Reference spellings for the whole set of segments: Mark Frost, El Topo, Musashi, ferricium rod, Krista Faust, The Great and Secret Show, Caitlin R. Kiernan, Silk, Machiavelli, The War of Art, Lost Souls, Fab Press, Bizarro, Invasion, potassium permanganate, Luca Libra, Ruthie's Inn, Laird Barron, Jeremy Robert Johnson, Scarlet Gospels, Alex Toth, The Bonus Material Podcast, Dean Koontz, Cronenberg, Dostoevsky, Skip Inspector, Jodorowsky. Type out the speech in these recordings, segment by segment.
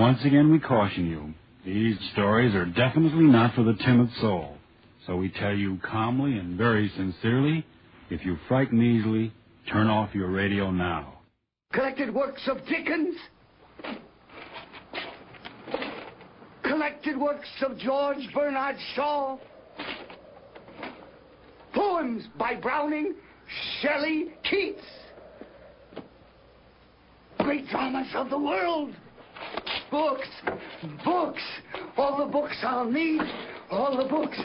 once again we caution you, these stories are definitely not for the timid soul. So we tell you calmly and very sincerely, if you frighten easily, turn off your radio now. Collected works of Dickens? Collected works of George Bernard Shaw? Poems by Browning, Shelley, Keats? Great dramas of the world? Books, books, all the books I'll need, all the books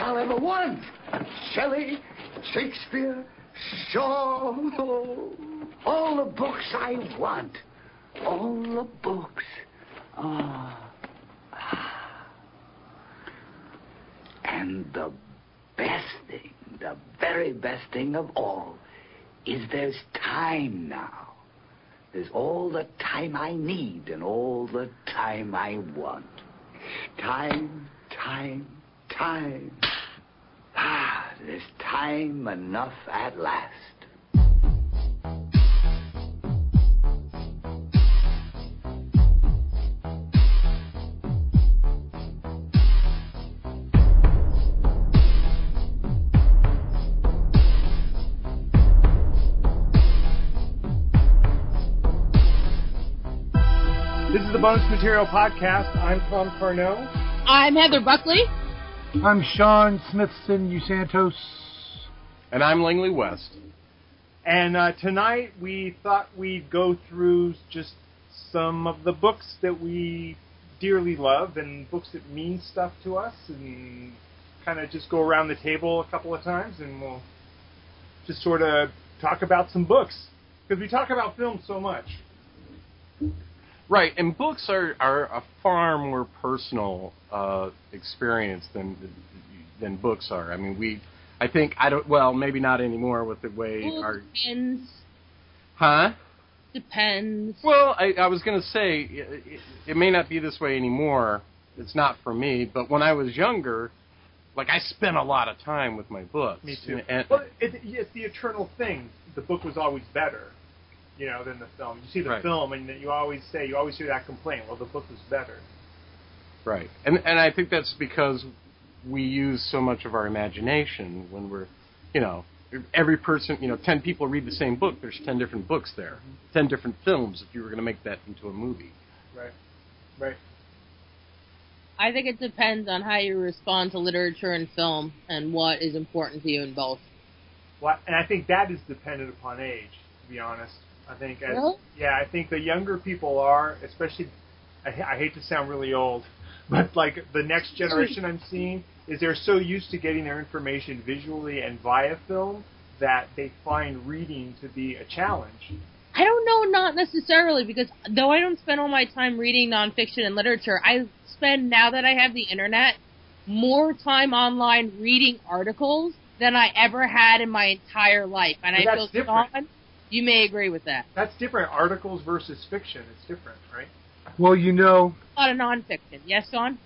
I'll ever want. Shelley, Shakespeare, Shaw, all the books I want, all the books. And the best thing, the very best thing of all, is there's time now. There's all the time I need and all the time I want. Time, time, time. Ah, there's time enough at last. Bonus Material Podcast. I'm Tom Carnot. I'm Heather Buckley. I'm Sean Smithson USantos. And I'm Langley West. And tonight we thought we'd go through just some of the books that we dearly love and books that mean stuff to us, and kind of just go around the table a couple of times and we'll just sort of talk about some books, because we talk about films so much. Right, and books are a far more personal experience than books are. I mean, maybe not anymore with the way our... Depends. Huh? Depends. Well, I was going to say, it may not be this way anymore. It's not for me, but when I was younger, like, I spent a lot of time with my books. Me too. Well, it's the eternal thing. The book was always better, you know, than the film. You see the film, and you always hear that complaint, well, the book was better. Right. And I think that's because we use so much of our imagination when we're, you know, every person, you know, 10 people read the same book, there's 10 different books there, 10 different films if you were going to make that into a movie. Right. Right. I think it depends on how you respond to literature and film and what is important to you in both. Well, and I think that is dependent upon age, to be honest. I think, I think the younger people are, especially, I hate to sound really old, but like the next generation I'm seeing is they're so used to getting their information visually and via film that they find reading to be a challenge. I don't know, not necessarily, because though I don't spend all my time reading nonfiction and literature, I spend, now that I have the internet, more time online reading articles than I ever had in my entire life. And I feel different. You may agree with that. That's different. Articles versus fiction. It's different, right? Well, you know... A lot of nonfiction. Yes, Sean?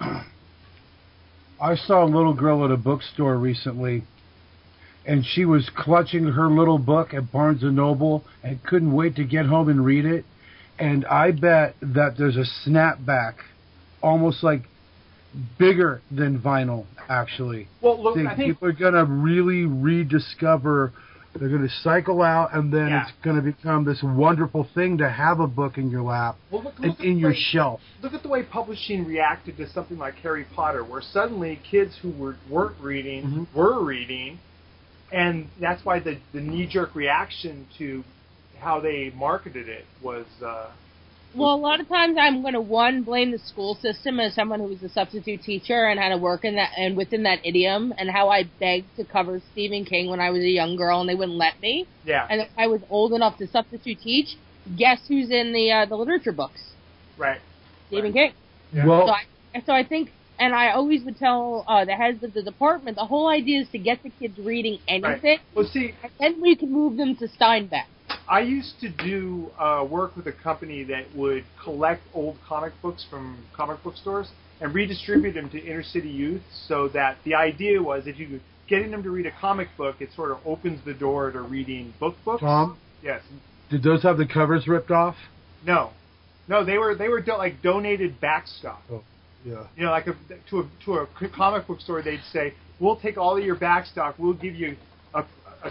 I saw a little girl at a bookstore recently, and she was clutching her little book at Barnes & Noble and couldn't wait to get home and read it. And I bet that there's a snapback, almost like bigger than vinyl, actually. Well, look, I think people are going to really rediscover... They're going to cycle out, and then it's going to become this wonderful thing to have a book in your lap and in your shelf. Look at the way publishing reacted to something like Harry Potter, where suddenly kids who weren't reading were reading, and that's why the knee-jerk reaction to how they marketed it was... Well, a lot of times I'm going to, blame the school system as someone who was a substitute teacher and had to work in that and within that idiom, and how I begged to cover Stephen King when I was a young girl and they wouldn't let me. Yeah. And if I was old enough to substitute teach, guess who's in the literature books? Right. Stephen King. Yeah. Well, so I think, and I always would tell the heads of the department, the whole idea is to get the kids reading anything. Right. Well, see, and then we can move them to Steinbeck. I used to do work with a company that would collect old comic books from comic book stores and redistribute them to inner city youth, so that the idea was if you getting them to read a comic book, it sort of opens the door to reading books. Tom? Yes. Did those have the covers ripped off? No. No, they were like donated back stuff. Oh, yeah. You know, like to a comic book store, they'd say, "We'll take all of your back stock. We'll give you a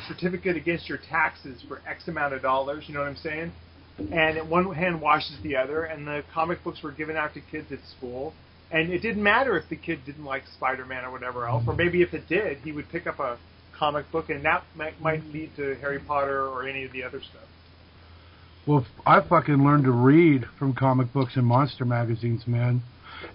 certificate against your taxes for X amount of dollars." You know what I'm saying? And one hand washes the other. And the comic books were given out to kids at school. And it didn't matter if the kid didn't like Spider-Man or whatever else, or maybe if it did, he would pick up a comic book, and that might lead to Harry Potter or any of the other stuff. Well, I fucking learned to read from comic books and monster magazines, man.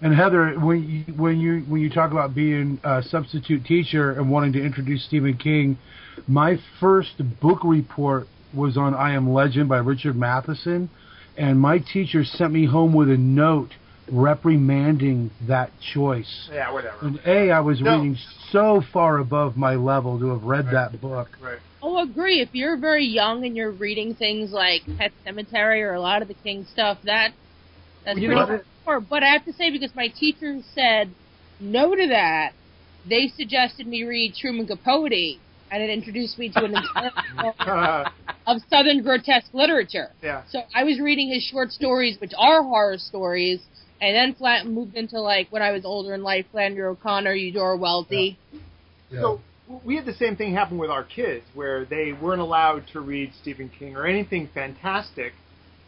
And Heather, when you talk about being a substitute teacher and wanting to introduce Stephen King, my first book report was on I Am Legend by Richard Matheson, and my teacher sent me home with a note reprimanding that choice. Yeah, whatever. And I was reading so far above my level to have read that book. Right. Oh, agree. If you're very young and you're reading things like Pet Cemetery or a lot of the King stuff, that's pretty hardcore. But I have to say, because my teacher said no to that, they suggested me read Truman Capote, and it introduced me to an entire of Southern grotesque literature. Yeah. So I was reading his short stories, which are horror stories. And then moved into, like, when I was older in life, Flannery O'Connor, Eudora Welty. Yeah. Yeah. So we had the same thing happen with our kids, where they weren't allowed to read Stephen King or anything fantastic.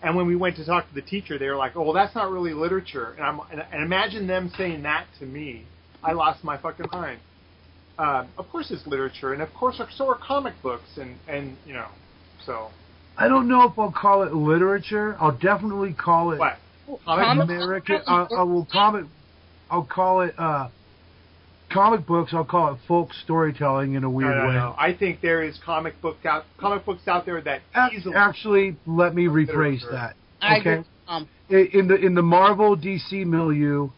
And when we went to talk to the teacher, they were like, "Oh, well, that's not really literature." And imagine them saying that to me. I lost my fucking mind. Of course it's literature, and of course so are comic books, and you know, so. I don't know if I'll call it literature. I'll definitely call it... What? American. I'll call it comic books. I'll call it folk storytelling in a weird way. No. I think there is comic books out there that easily. Actually, let me rephrase that. Okay. In the Marvel DC milieu,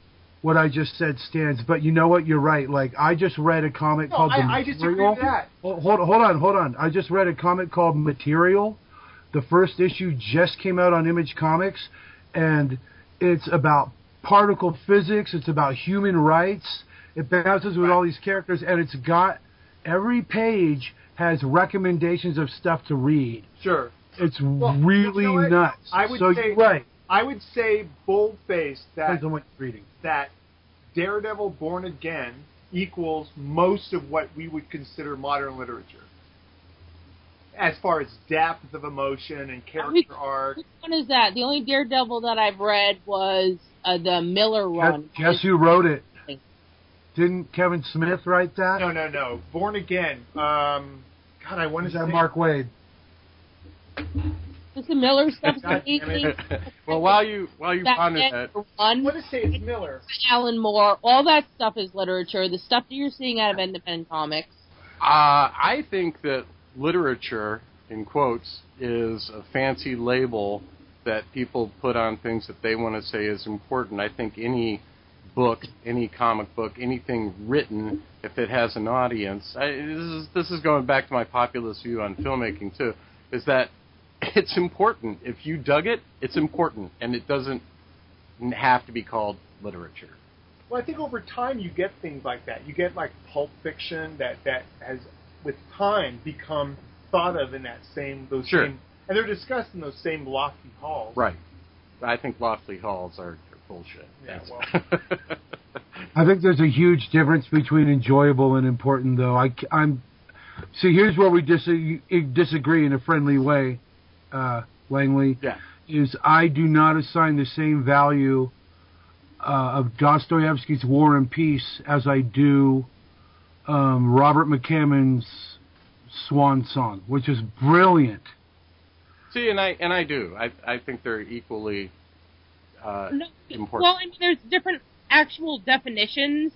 what I just said stands. But you know what? You're right. Like, I just read a comic called The Material. I disagree with that. Hold on. I just read a comic called Material. The first issue just came out on Image Comics. And it's about particle physics. It's about human rights. It bounces with all these characters, and it's got every page has recommendations of stuff to read. Sure, it's really nuts. I would say bold-faced that reading that Daredevil Born Again equals most of what we would consider modern literature. As far as depth of emotion and character arc. Which one is that? The only Daredevil that I've read was the Miller run. Guess who wrote it? Didn't Kevin Smith write that? No. Born Again. God, I want to say... Is that Mark Waid? Is the Miller stuff? Well, while you ponder that... I want to say it's Miller. Alan Moore. All that stuff is literature. The stuff that you're seeing out of independent comics. I think that literature, in quotes, is a fancy label that people put on things that they want to say is important. I think any book, any comic book, anything written, if it has an audience, this is going back to my populist view on filmmaking too, is that it's important. If you dug it, it's important, and it doesn't have to be called literature. Well, I think over time you get things like that. You get like Pulp Fiction that has, with time, become thought of in that same, and they're discussed in those same lofty halls. Right. I think lofty halls are bullshit. Yeah, well. I think there's a huge difference between enjoyable and important, though. See, here's where we disagree in a friendly way, Langley, is I do not assign the same value of Dostoevsky's War and Peace as I do Robert McCammon's Swan Song, which is brilliant. See, and I do. I think they're equally important. Well, I mean, there's different actual definitions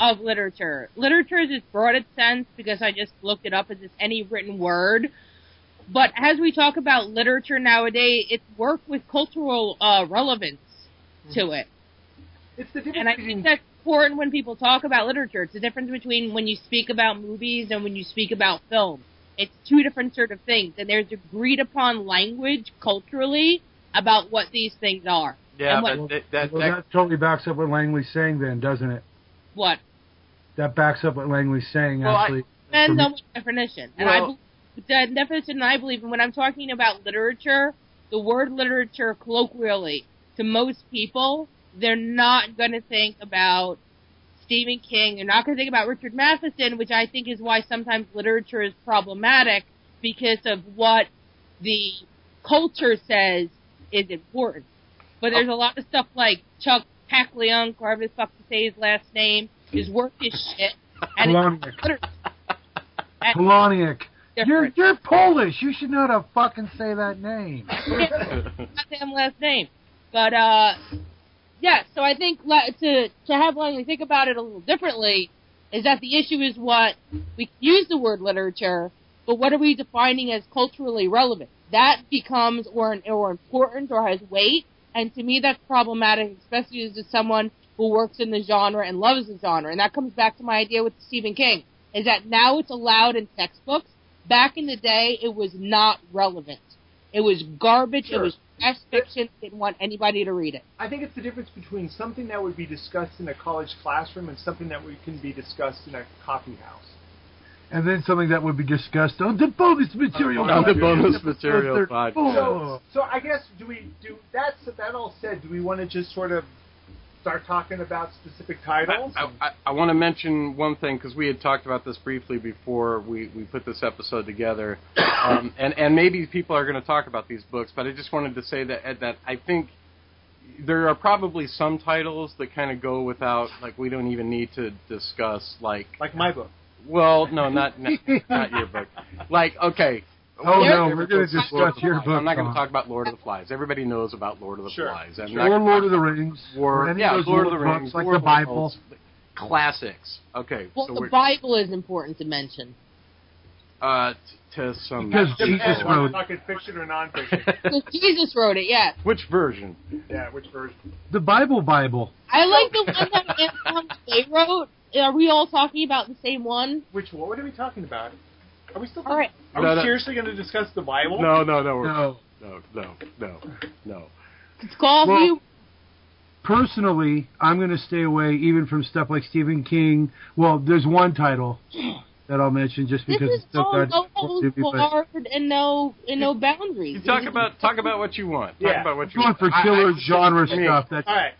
of literature. Literature is its broadest sense, because I just looked it up, as it's any written word. But as we talk about literature nowadays, it's work with cultural relevance to it. It's the difference. And I think that's important when people talk about literature. It's the difference between when you speak about movies and when you speak about film. It's two different sort of things, and there's agreed upon language culturally about what these things are. Yeah, but that totally backs up what Langley's saying, then, doesn't it? What? That backs up what Langley's saying. Well, actually, depends on what definition. I believe, when I'm talking about literature, the word literature colloquially to most people, they're not going to think about Stephen King. They're not going to think about Richard Matheson, which I think is why sometimes literature is problematic, because of what the culture says is important. But there's a lot of stuff like Chuck Palahniuk, or however the fuck to say his last name, his work is shit. Palahniuk. You're Polish. You should know how to fucking say that name. Goddamn last name. But, yeah, so I think to have Langley think about it a little differently is that the issue is what we use the word literature, but what are we defining as culturally relevant? That becomes or important or has weight, and to me that's problematic, especially as someone who works in the genre and loves the genre. And that comes back to my idea with Stephen King, is that now it's allowed in textbooks. Back in the day, it was not relevant. It was garbage. Sure. It was trash fiction. Didn't want anybody to read it. I think it's the difference between something that would be discussed in a college classroom and something that can be discussed in a coffee house. And then something that would be discussed on the bonus material. On the bonus material podcast. So I guess, that all said, do we want to just sort of start talking about specific titles? I want to mention one thing, because we had talked about this briefly before we put this episode together, and maybe people are going to talk about these books, but I just wanted to say that I think there are probably some titles that kind of go without, like, we don't even need to discuss, like my book. Well, no, not your book. Like, okay. Oh, no, we're going to discuss your book. I'm not going to talk about Lord of the Flies. Everybody knows about Lord of the Flies. Or Lord of the Rings. Lord of the Rings. Like the Bible. Classics. Okay. Well, the Bible is important to mention. To some... Because Jesus wrote it. Fiction or non-fiction. Because Jesus wrote it, yeah. Which version? Yeah, which version? The Bible. I like the one that Anton Day wrote. Are we all talking about the same one? Which one? What are we talking about? Are we still talking? All right. Are we seriously going to discuss the Bible? No. It's called you. Personally, I'm going to stay away even from stuff like Stephen King. Well, there's one title that I'll mention just because it's so good. This is all hard and no boundaries. You talk about what you want. Yeah. Talk about what you want. I'm going for killer genre stuff. All right.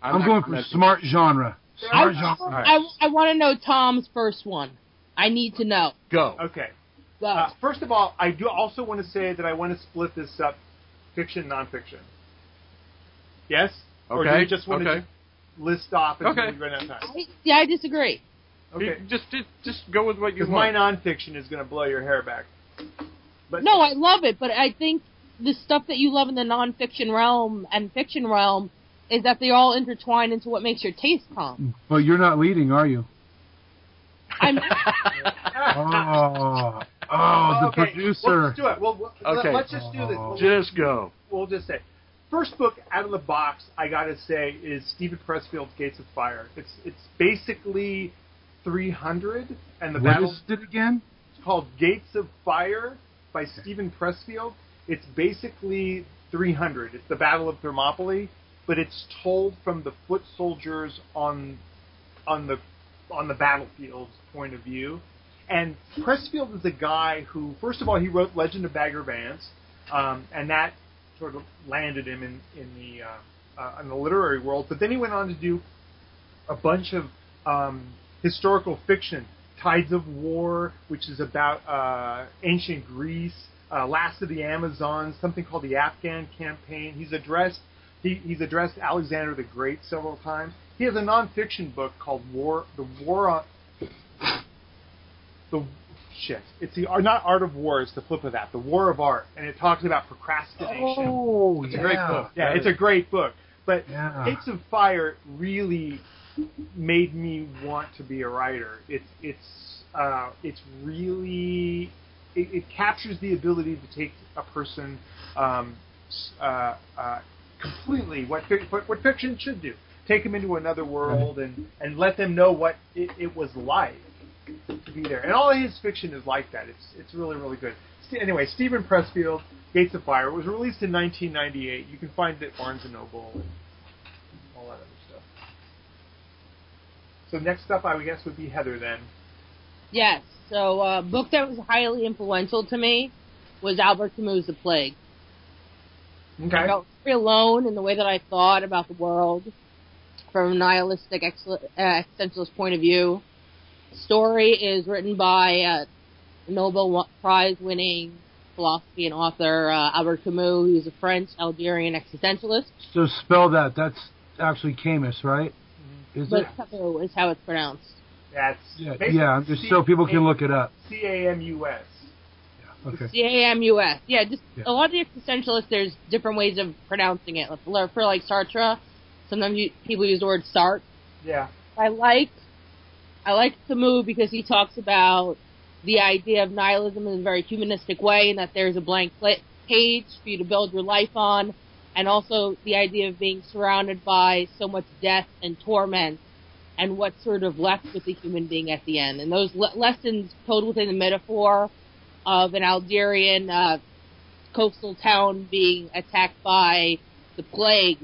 I'm going for smart genre. I want to know Tom's first one. I need to know. Go. Okay. Go. First of all, I do also want to say that I want to split this up, fiction, nonfiction. Yes? Okay. Or do you just want to list off and run out of time? Yeah, I disagree. Okay. Just go with what you want. My nonfiction is going to blow your hair back. But no, I love it, but I think the stuff that you love in the nonfiction realm and fiction realm is that they all intertwine into what makes your taste calm. But you're not leading, are you? I'm the producer. Let's do it. Let's just do this. Just go. We'll just say, first book out of the box, I gotta say, is Stephen Pressfield's Gates of Fire. It's basically 300 and the battle. What is it again? It's called Gates of Fire by Stephen Pressfield. It's basically 300. It's the Battle of Thermopylae, but it's told from the foot soldiers on the battlefield's point of view. And Pressfield is a guy who, first of all, he wrote Legend of Bagger Vance, and that sort of landed him in the literary world. But then he went on to do a bunch of historical fiction, Tides of War, which is about ancient Greece, Last of the Amazons, something called the Afghan Campaign. He's addressed Alexander the Great several times. He has a nonfiction book called Art of War is the flip of that. The War of Art, and it talks about procrastination. Oh, it's a great book. Yeah, it's a great book. But Gates of Fire really made me want to be a writer. It captures the ability to take a person completely what fiction should do. Take them into another world and let them know what it was like to be there. And all of his fiction is like that. It's really, really good. Anyway, Stephen Pressfield, Gates of Fire. It was released in 1998. You can find it at Barnes & Noble and all that other stuff. So next up, I guess, would be Heather then. Yes. So a book that was highly influential to me was Albert Camus' The Plague. Okay. I felt very alone in the way that I thought about the world from a nihilistic, existentialist point of view. The story is written by Nobel Prize-winning philosophy and author Albert Camus, who's a French Algerian existentialist. So spell that. That's actually Camus, right? Mm-hmm. Camus is how it's pronounced. That's just so people can look it up. C-A-M-U-S. Okay. C-A-M-U-S. Yeah, a lot of the existentialists, there's different ways of pronouncing it. For, like, Sartre, sometimes people use the word Sartre. Yeah. I like Camus because he talks about the idea of nihilism in a very humanistic way, and that there's a blank page for you to build your life on, and also the idea of being surrounded by so much death and torment, and what's sort of left with the human being at the end. And those lessons told within the metaphor of an Algerian coastal town being attacked by the plague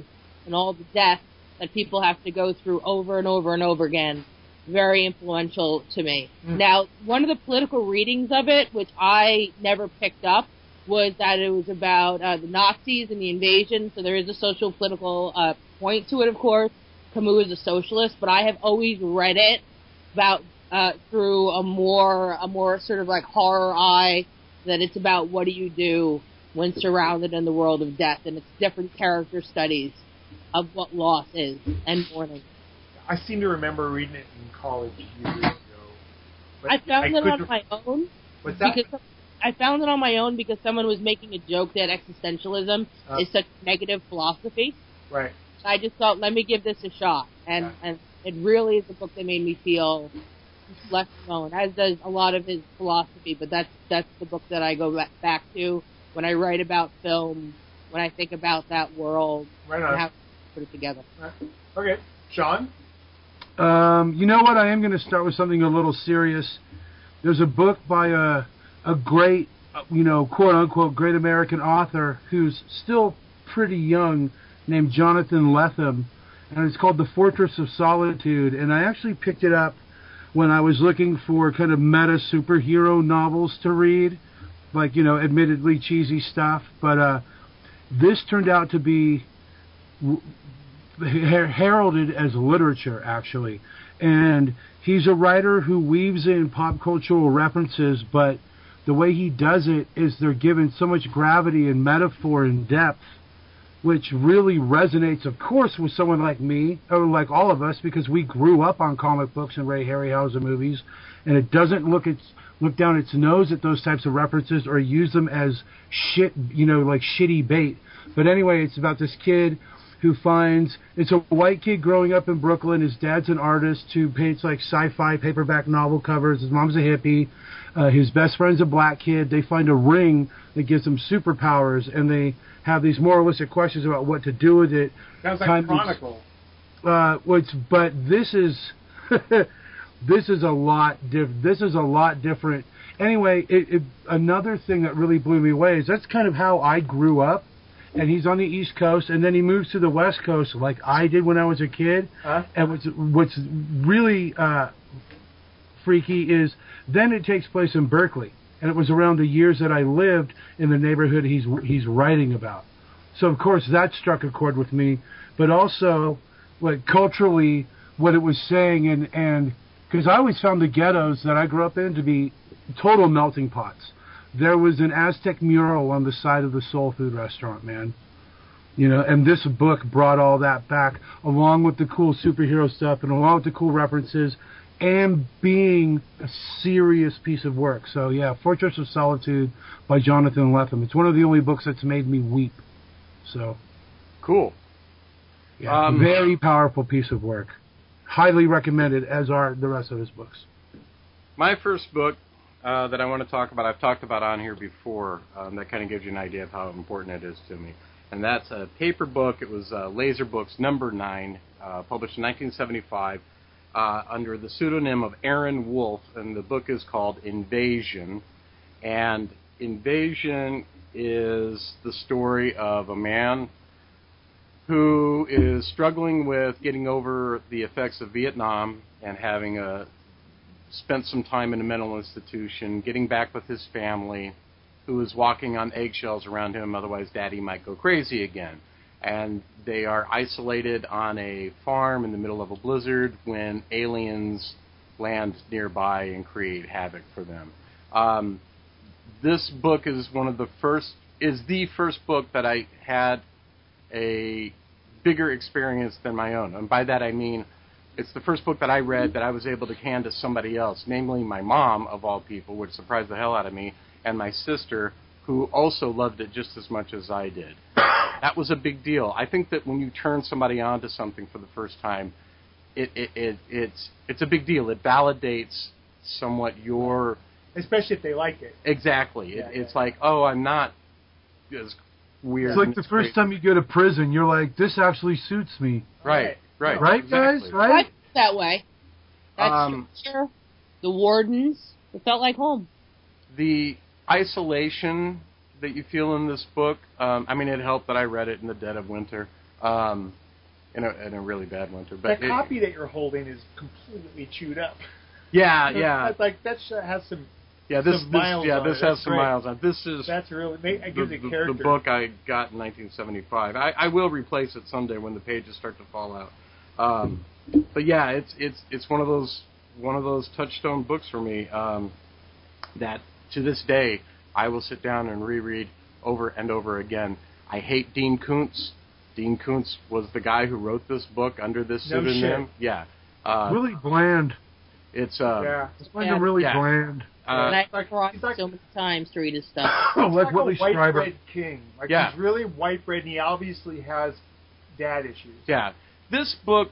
and all the death that people have to go through over and over and over again. Very influential to me. Mm. Now, one of the political readings of it, which I never picked up, was that it was about the Nazis and the invasion, so there is a social political point to it, of course. Camus is a socialist, but I have always read it about through a more sort of like horror eye, that it's about what do you do when surrounded in the world of death, and it's different character studies of what loss is and mourning. I seem to remember reading it in college years ago. I found it on my own because someone was making a joke that existentialism is such negative philosophy. Right. I just thought, let me give this a shot, and it really is a book that made me feel left alone, as does a lot of his philosophy. But that's the book that I go back to when I write about film, when I think about that world, and how to put it together. Right. Okay, Sean. You know what? I am going to start with something a little serious. There's a book by a great, quote unquote, great American author who's still pretty young, named Jonathan Lethem, and it's called The Fortress of Solitude. And I actually picked it up when I was looking for kind of meta superhero novels to read, like, admittedly cheesy stuff. But this turned out to be heralded as literature, actually. And he's a writer who weaves in pop cultural references, but the way he does it is they're given so much gravity and metaphor and depth, which really resonates, of course, with someone like me, or like all of us, because we grew up on comic books and Ray Harryhausen movies, and it doesn't look down its nose at those types of references or use them as shitty bait. But anyway, it's about this kid who it's a white kid growing up in Brooklyn. His dad's an artist who paints like sci-fi paperback novel covers. His mom's a hippie. His best friend's a black kid. They find a ring that gives them superpowers, and they have these moralistic questions about what to do with it. Sounds like Chronicle. But this is this is a lot different. Anyway, another thing that really blew me away is that's kind of how I grew up. And he's on the East Coast, and then he moves to the West Coast like I did when I was a kid. Huh? And what's really freaky is then it takes place in Berkeley, and it was around the years that I lived in the neighborhood he's writing about. So, of course, that struck a chord with me, but also culturally what it was saying, and because I always found the ghettos that I grew up in to be total melting pots. There was an Aztec mural on the side of the soul food restaurant, man. And this book brought all that back, along with the cool superhero stuff and along with the cool references, and being a serious piece of work. So, yeah, Fortress of Solitude by Jonathan Lethem. It's one of the only books that's made me weep. So, cool. Yeah, very powerful piece of work. Highly recommended, as are the rest of his books. My first book that I want to talk about, I've talked about on here before, that kind of gives you an idea of how important it is to me. And that's a paper book. It was Laser Books number 9, published in 1975. Under the pseudonym of Aaron Wolf, and the book is called Invasion. And Invasion is the story of a man who is struggling with getting over the effects of Vietnam and having spent some time in a mental institution, getting back with his family, who is walking on eggshells around him, otherwise Daddy might go crazy again. And they are isolated on a farm in the middle of a blizzard when aliens land nearby and create havoc for them. This book is the first book that I had a bigger experience than my own. And by that I mean it's the first book that I read that I was able to hand to somebody else, namely my mom, of all people, which surprised the hell out of me, and my sister, who also loved it just as much as I did. That was a big deal. I think that when you turn somebody on to something for the first time, it's a big deal. It validates somewhat your... Especially if they like it. Exactly. Yeah, it's like, oh, I'm not as weird. It's like the first time you go to prison, you're like, this actually suits me. Right. Right, exactly. Guys? Right? That way. That's sure. The wardens. It felt like home. The isolation that you feel in this book, I mean, it helped that I read it in the dead of winter, in a really bad winter. But the copy that you're holding is completely chewed up. Yeah, yeah. Like that has some. Yeah, this has some miles on it. This is the book I got in 1975. I will replace it someday when the pages start to fall out. But yeah, it's one of those touchstone books for me. That to this day, I will sit down and reread over and over again. I hate Dean Koontz. Dean Koontz was the guy who wrote this book under this pseudonym. Shit. Yeah. Really bland. It's bland. I cried so many times to read his stuff. Like Willie Striber. White bread king. Like he's really white bread, and he obviously has dad issues. Yeah. This book,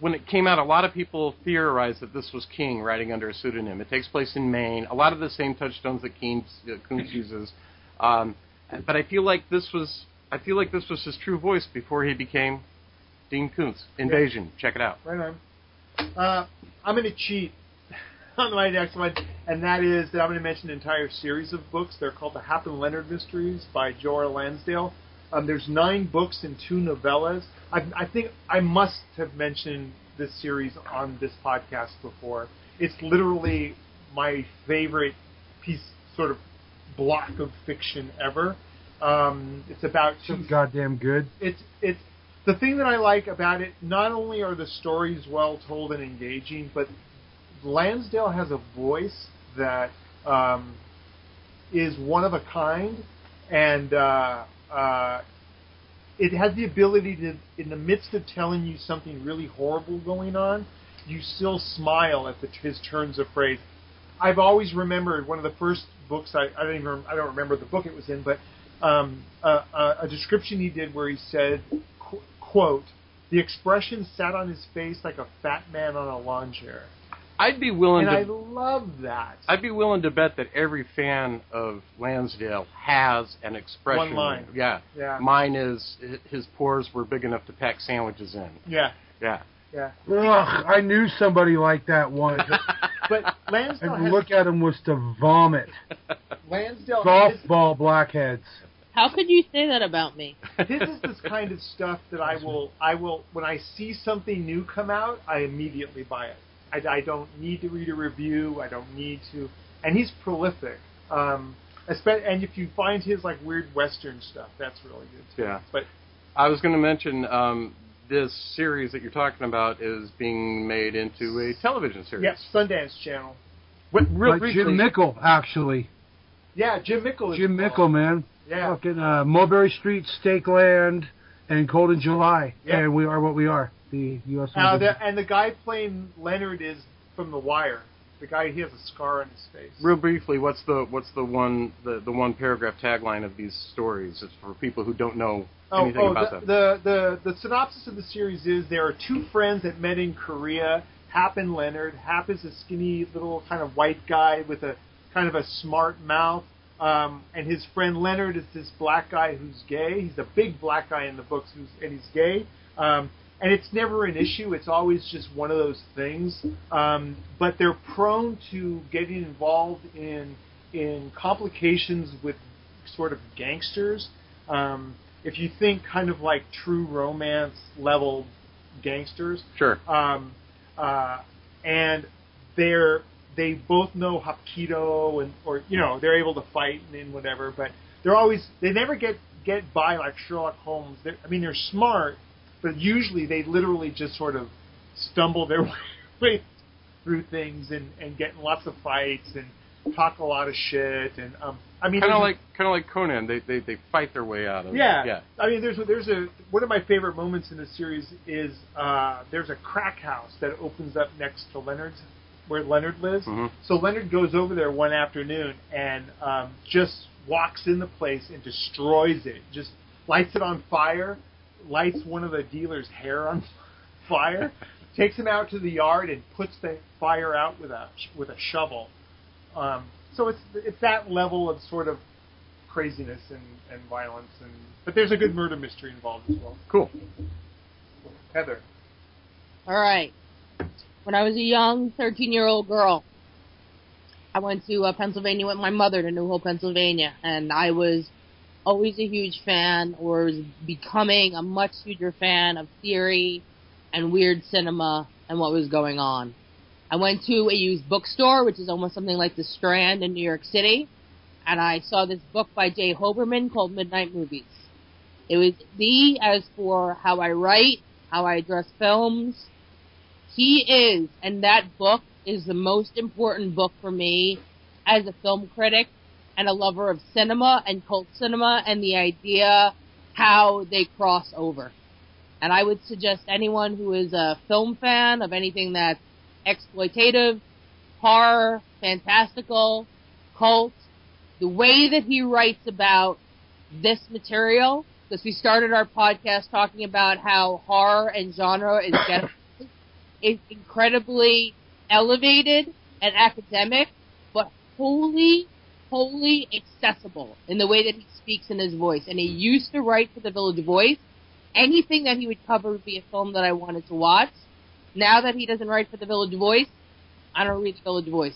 when it came out, a lot of people theorized that this was King writing under a pseudonym. It takes place in Maine. A lot of the same touchstones that Koontz uses, but I feel like this was his true voice before he became Dean Koontz. Invasion. Check it out. Right on. I'm going to cheat on my next one, and that is that I'm going to mention an entire series of books. They're called the Hap and Leonard Mysteries by J.R. Lansdale. There's 9 books and 2 novellas. I think I must have mentioned this series on this podcast before. It's literally my favorite block of fiction ever. It's about two... So goddamn good. It's the thing that I like about it, not only are the stories well told and engaging, but Lansdale has a voice that is one of a kind, and... it has the ability to, in the midst of telling you something really horrible going on, you still smile at his turns of phrase. I've always remembered one of the first books, I don't remember the book it was in, but a description he did where he said, quote, "The expression sat on his face like a fat man on a lawn chair." I love that. I'd be willing to bet that every fan of Lansdale has an expression. One line. Yeah. Mine is, his pores were big enough to pack sandwiches in. Yeah. Ugh, I knew somebody like that once. But Lansdale and look at him was to vomit. Lansdale softball blackheads. How could you say that about me? This is this kind of stuff that I will when I see something new come out, I immediately buy it. I don't need to read a review. I don't need to. And he's prolific. And if you find his like weird Western stuff, that's really good too. Yeah. But I was going to mention this series that you're talking about is being made into a television series. Yes, Sundance Channel. Jim Mickle, actually. Yeah, Jim Mickle. Jim Mickle, man. Yeah. Fucking Mulberry Street, Steakland, and Cold in July. Yeah. And We Are What We Are. The U.S. And the guy playing Leonard is from The Wire. The guy, he has a scar on his face. Real briefly, what's the one paragraph tagline of these stories? It's for people who don't know anything about them. The synopsis of the series is there are 2 friends that met in Korea. Hap and Leonard. Hap is a skinny little kind of white guy with a kind of a smart mouth, and his friend Leonard is this black guy who's gay. He's a big black guy in the books, and he's gay. And it's never an issue. It's always just one of those things. But they're prone to getting involved in complications with sort of gangsters. If you think kind of like True Romance level gangsters. Sure. And they're they both know Hapkido and, or, you know, they're able to fight and whatever, but they're always, they never get by like Sherlock Holmes. They're, I mean, they're smart, but usually they literally just sort of stumble their way through things and get in lots of fights and talk a lot of shit, and I mean, kind of like Conan, they fight their way out of it. Yeah. I mean, there's one of my favorite moments in the series is there's a crack house that opens up next to Leonard's, where Leonard lives. Mm-hmm. So Leonard goes over there one afternoon and just walks in the place and destroys it, just lights it on fire, lights one of the dealer's hair on fire, takes him out to the yard and puts the fire out with a shovel. So it's that level of sort of craziness and violence, but there's a good murder mystery involved as well. Cool. Heather. All right. When I was a young 13-year-old girl, I went to Pennsylvania with my mother to New Hope, Pennsylvania, and I was always a huge fan, or was becoming a much huger fan of theory and weird cinema and what was going on. I went to a used bookstore, which is almost something like the Strand in New York City, and I saw this book by Jay Hoberman called Midnight Movies. It was the, as for how I write, how I address films, he is, and that book is the most important book for me as a film critic and a lover of cinema and cult cinema and the idea how they cross over. And I would suggest anyone who is a film fan of anything that's exploitative, horror, fantastical, cult, the way that he writes about this material, because we started our podcast talking about how horror and genre is incredibly elevated and academic, but wholly accessible in the way that he speaks in his voice. And he used to write for the Village Voice. Anything that he would cover would be a film that I wanted to watch. Now that he doesn't write for the Village Voice, I don't read the Village Voice.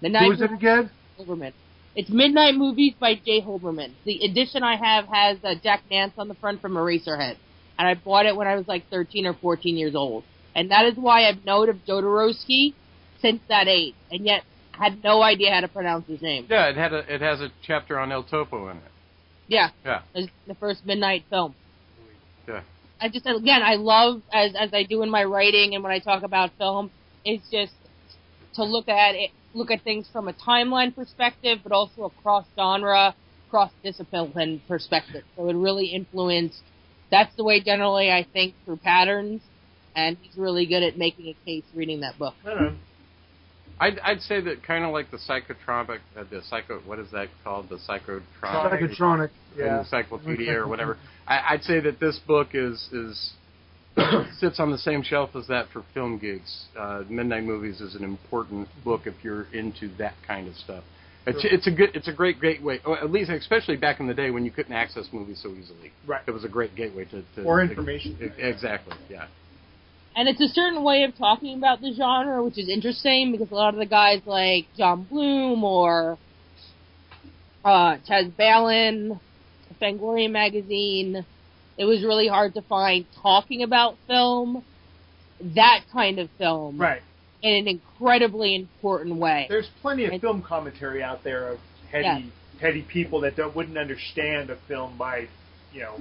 Who is it again? Hoberman. It's Midnight Movies by Jay Hoberman. The edition I have has Jack Nance on the front from Eraserhead. And I bought it when I was like 13 or 14 years old. And that is why I've known of Jodorowsky since that age. And yet had no idea how to pronounce his name. Yeah, it has a chapter on El Topo in it. Yeah. It's the first Midnight film. Yeah. I just, again, I love, as I do in my writing and when I talk about film, it's just to look at things from a timeline perspective, but also a cross-genre, cross-discipline perspective. So it really influenced, that's the way generally I think through patterns, and he's really good at making a case reading that book. I'd say that kind of like the psychotronic, what is that called? The psychotronic encyclopedia or whatever. I'd say that this book is sits on the same shelf as that for film geeks. Midnight Movies is an important book if you're into that kind of stuff. It's a great gateway, at least especially back in the day when you couldn't access movies so easily. Right. It was a great gateway to information. Exactly. Yeah. And it's a certain way of talking about the genre, which is interesting because a lot of the guys like John Bloom or Chaz Balin, Fangoria magazine, it was really hard to find talking about film, that kind of film, right? In an incredibly important way. There's plenty of film commentary out there of heady people that wouldn't understand a film by, you know,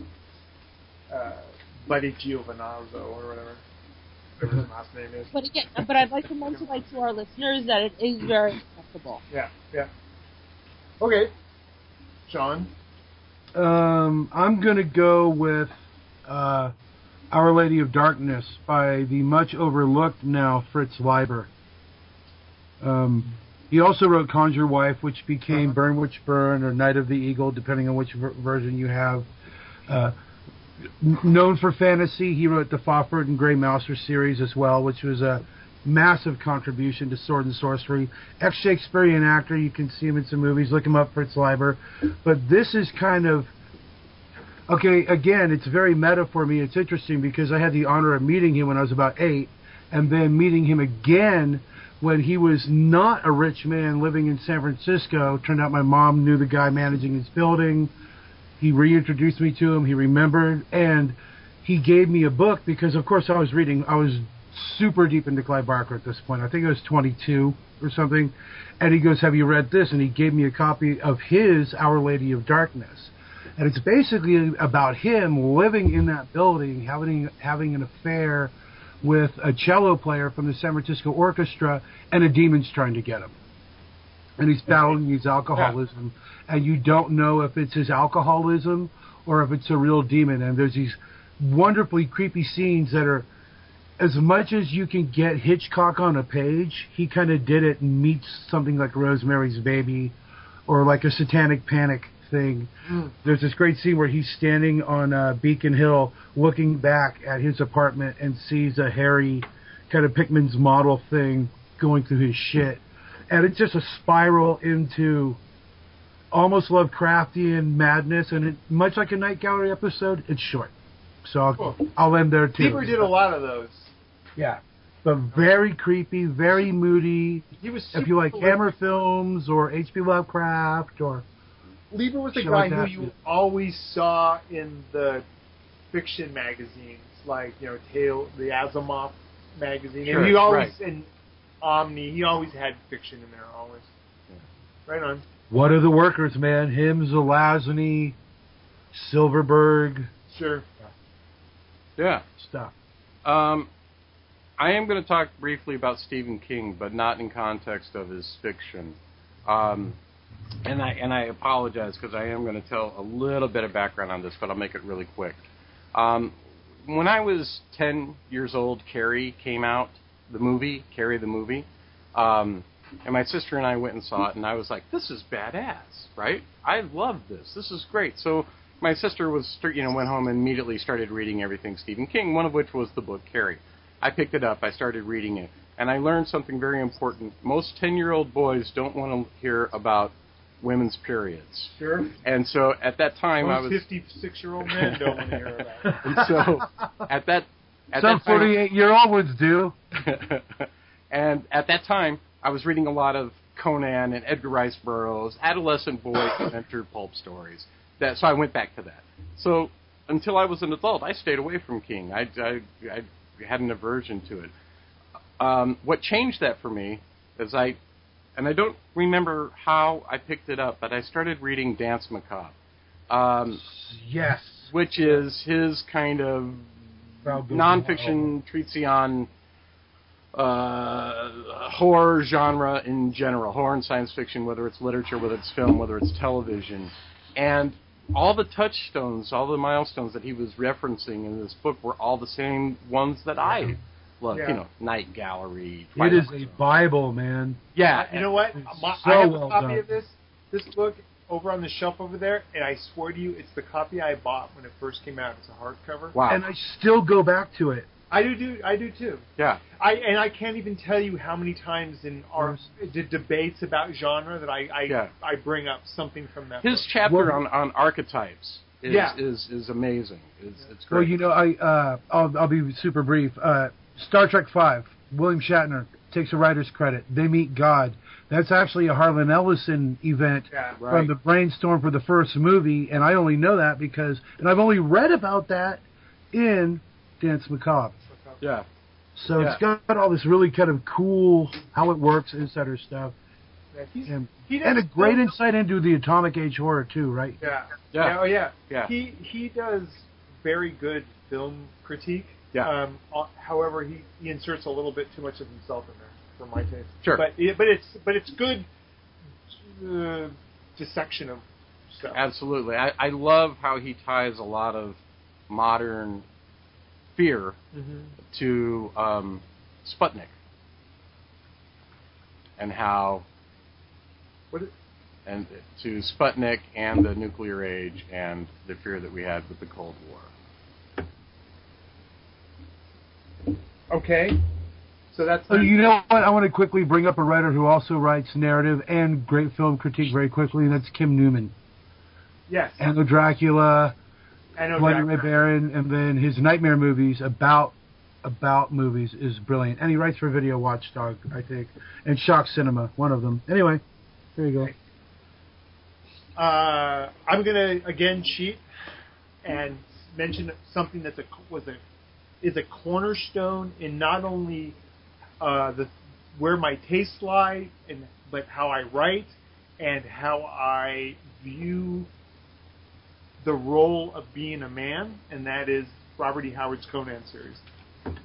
Buddy Giovinazzo or whatever. Last name is. But again, but I'd like to mention to our listeners that it is very accessible. Yeah. Okay, Sean. I'm gonna go with Our Lady of Darkness by the much overlooked now Fritz Leiber. He also wrote Conjure Wife, which became Burn Witch Burn or Night of the Eagle, depending on which version you have. Known for fantasy, he wrote the Fawford and Grey Mouser series as well, which was a massive contribution to sword and sorcery. Ex-Shakespearean actor, you can see him in some movies. Look him up, Fritz Leiber. But this is kind of... Okay, again, it's very meta for me. It's interesting because I had the honor of meeting him when I was about 8, and then meeting him again when he was not a rich man living in San Francisco. Turned out my mom knew the guy managing his building. He reintroduced me to him, he remembered, and he gave me a book because, of course, I was super deep into Clive Barker at this point. I think it was 22 or something. And he goes, have you read this? And he gave me a copy of his Our Lady of Darkness. And it's basically about him living in that building, having an affair with a cello player from the San Francisco Orchestra, and a demon's trying to get him. And he's battling his alcoholism. Yeah. And you don't know if it's his alcoholism or if it's a real demon. And there's these wonderfully creepy scenes that are, as much as you can get Hitchcock on a page, he kind of did it and meets something like Rosemary's Baby or like a Satanic Panic thing. Mm. There's this great scene where he's standing on Beacon Hill looking back at his apartment and sees a hairy kind of Pickman's model thing going through his shit. And it's just a spiral into almost Lovecraftian madness. And it, much like a Night Gallery episode, it's short. So I'll end there, too. Lieber did a lot of those. Yeah. But very creepy, very moody. He was super, if you like Hammer films or H.P. Lovecraft or... Lieber was a guy who you always saw in the fiction magazines, like, you know, the Asimov magazine. Sure, and he always... Right. And Omni, he always had fiction in there, always. Yeah. Right on. What are the workers, man? Him, Zelazny, Silverberg. Sure. Yeah. Stuff. I am going to talk briefly about Stephen King, but not in context of his fiction. And I apologize because I am going to tell a little bit of background on this, but I'll make it really quick. When I was 10 years old, Carrie came out, the movie, Carrie the movie. And my sister and I went and saw it, and I was like, this is badass, right? I love this. This is great. So my sister was, went home and immediately started reading everything Stephen King, one of which was the book Carrie. I picked it up. I started reading it. And I learned something very important. Most 10-year-old boys don't want to hear about women's periods. Sure. And so at that time, most 56-year-old men don't want to hear about it. And so at that time... Some 48-year-old ones do. And at that time, I was reading a lot of Conan and Edgar Rice Burroughs, adolescent boy adventure pulp stories. So I went back to that. So until I was an adult, I stayed away from King. I had an aversion to it. What changed that for me is I don't remember how I picked it up, but I started reading Dance Macabre. Yes. Which is his kind of nonfiction treatise on horror genre in general, horror and science fiction, whether it's literature, whether it's film, whether it's television. And all the touchstones, all the milestones that he was referencing in this book were all the same ones that I love. Yeah. You know, Night Gallery. Twilight. It is a Bible, man. Yeah. You know what? I have a copy of this book over on the shelf over there, and I swear to you, it's the copy I bought when it first came out. It's a hardcover. Wow. And I still go back to it. I do too. Yeah. I can't even tell you how many times in our debates about genre that I bring up something from that. His book. Chapter on archetypes is amazing. It's great. Well, I'll be super brief. Star Trek V, William Shatner takes a writer's credit. They meet God. That's actually a Harlan Ellison event from the brainstorm for the first movie, and I only know that because, and I've only read about that in Dance Macabre. Yeah. So it's got all this really kind of cool how it works, insider stuff. Yeah, and a great insight into the Atomic Age horror too, right? Yeah. Yeah. Oh yeah. Yeah. He does very good film critique. Yeah. However, he inserts a little bit too much of himself in there for my taste. Sure. But it's good dissection of stuff. Absolutely. I love how he ties a lot of modern fear to Sputnik, and how and to Sputnik and the nuclear age and the fear that we had with the Cold War. Okay, so that's you know what, I want to quickly bring up a writer who also writes narrative and great film critique very quickly, and that's Kim Newman. Yes, and the Dracula. Bloody Red Baron, and then his Nightmare movies about movies is brilliant. And he writes for Video Watchdog, I think, and Shock Cinema, one of them. Anyway, there you go. I'm gonna again cheat and mention something that was a is a cornerstone in not only where my tastes lie, but how I write and how I view the role of being a man, and that is Robert E. Howard's Conan series.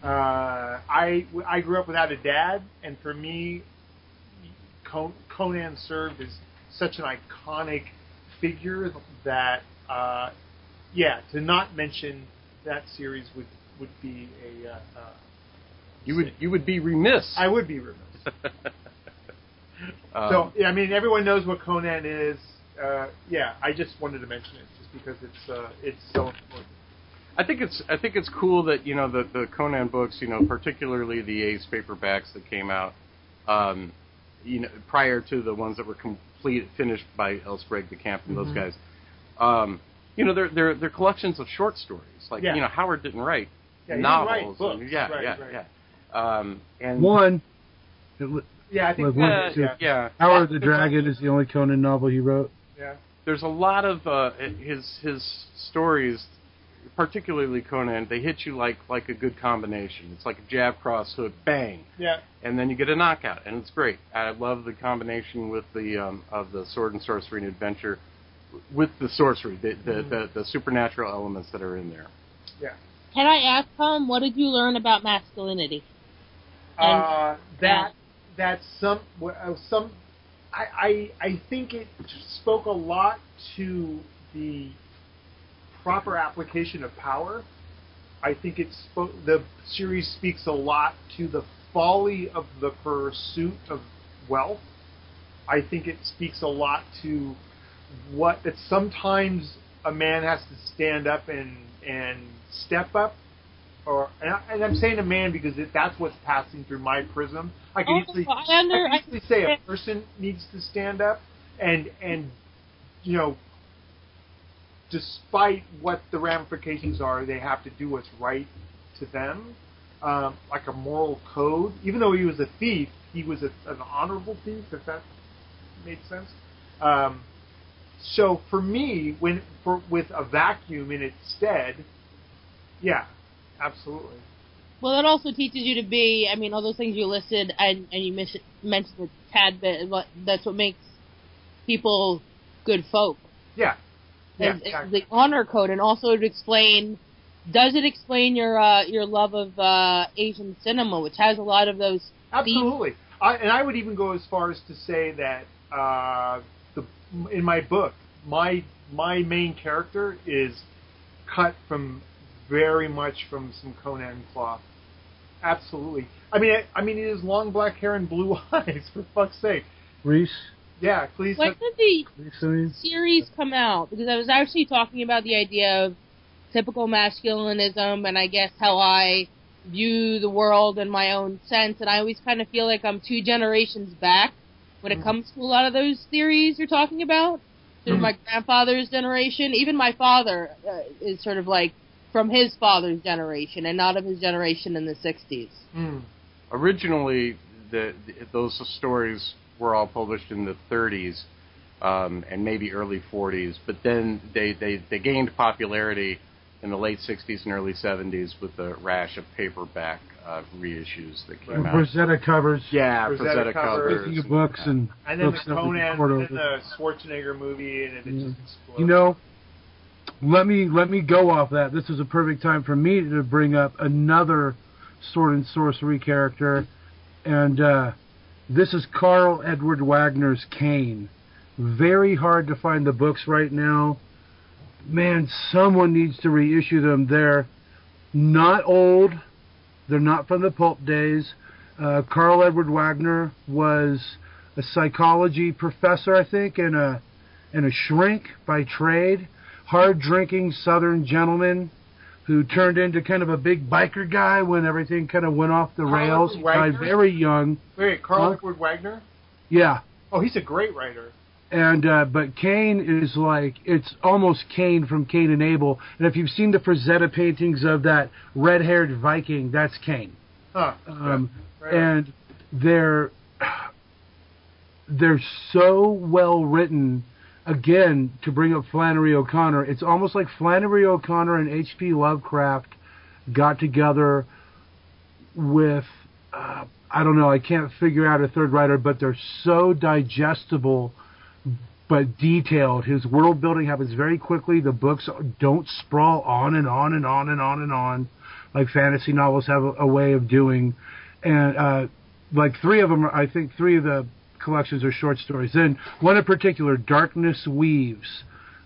I grew up without a dad, and for me, Conan served as such an iconic figure that, to not mention that series would be a... you would be remiss. I would be remiss. Everyone knows what Conan is. I just wanted to mention it just because it's so important. I think it's cool that the Conan books, particularly the Ace paperbacks that came out, prior to the ones that were finished by L. Sprague de Camp and those guys, they're collections of short stories. Howard didn't write novels. He didn't write books. Right. And one. Yeah, I think Hour of the Dragon is the only Conan novel he wrote. Yeah, there's a lot of his stories, particularly Conan. They hit you like a good combination. It's like a jab, cross, hook, bang. Yeah, and then you get a knockout, and it's great. I love the combination with the of the sword and sorcery and adventure, with the sorcery, the supernatural elements that are in there. Yeah. Can I ask, Tom, what did you learn about masculinity? I think it spoke a lot to the proper application of power. I think the series speaks a lot to the folly of the pursuit of wealth. I think it speaks a lot to what that sometimes a man has to stand up and step up. And I'm saying a man because that's what's passing through my prism. I can easily say a person needs to stand up and despite what the ramifications are, they have to do what's right to them, like a moral code. Even though he was a thief, he was an honorable thief, if that made sense. So for me, with a vacuum in its stead, yeah. Absolutely. Well, it also teaches you to be, all those things you listed and you mentioned a tad bit, but that's what makes people good folk. Yeah. Exactly. The honor code, and also to explain, does it explain your love of Asian cinema, which has a lot of those... Absolutely. I would even go as far as to say that in my book, my main character is cut from... very much from some Conan cloth. Absolutely. It is long black hair and blue eyes, for fuck's sake. Reese? Yeah, please. When did the series come out? Because I was actually talking about the idea of typical masculinism and I guess how I view the world in my own sense, and I always kind of feel like I'm two generations back when it comes to a lot of those theories you're talking about. Through my grandfather's generation, even my father is sort of like from his father's generation and not of his generation in the 60s. Originally, those stories were all published in the 30s and maybe early 40s, but then they gained popularity in the late 60s and early 70s with the rash of paperback reissues that came out. Rosetta covers. Yeah, Rosetta covers. Review books and then books the Conan and the Schwarzenegger movie, and it just exploded. Let me go off that. This is a perfect time for me to bring up another sword and sorcery character, and this is Carl Edward Wagner's Cain. Very hard to find the books right now. Man, someone needs to reissue them. They're not old. They're not from the pulp days. Carl Edward Wagner was a psychology professor, I think, and a shrink by trade. Hard-drinking Southern gentleman who turned into kind of a big biker guy when everything kind of went off the rails. He died very young. Wait, Carl Edward Wagner? Yeah. Oh, he's a great writer. And but Cain is like, it's almost Cain from Cain and Abel. And if you've seen the Frazetta paintings of that red-haired Viking, that's Cain. Huh. Right. And they're so well written. Again, to bring up Flannery O'Connor, it's almost like Flannery O'Connor and H.P. Lovecraft got together with, I don't know, I can't figure out a third writer, but they're so digestible but detailed. His world building happens very quickly. The books don't sprawl on and on and on and on and on, like fantasy novels have a way of doing. And like three of them, I think three of the collections are short stories. Then one in particular, Darkness Weaves,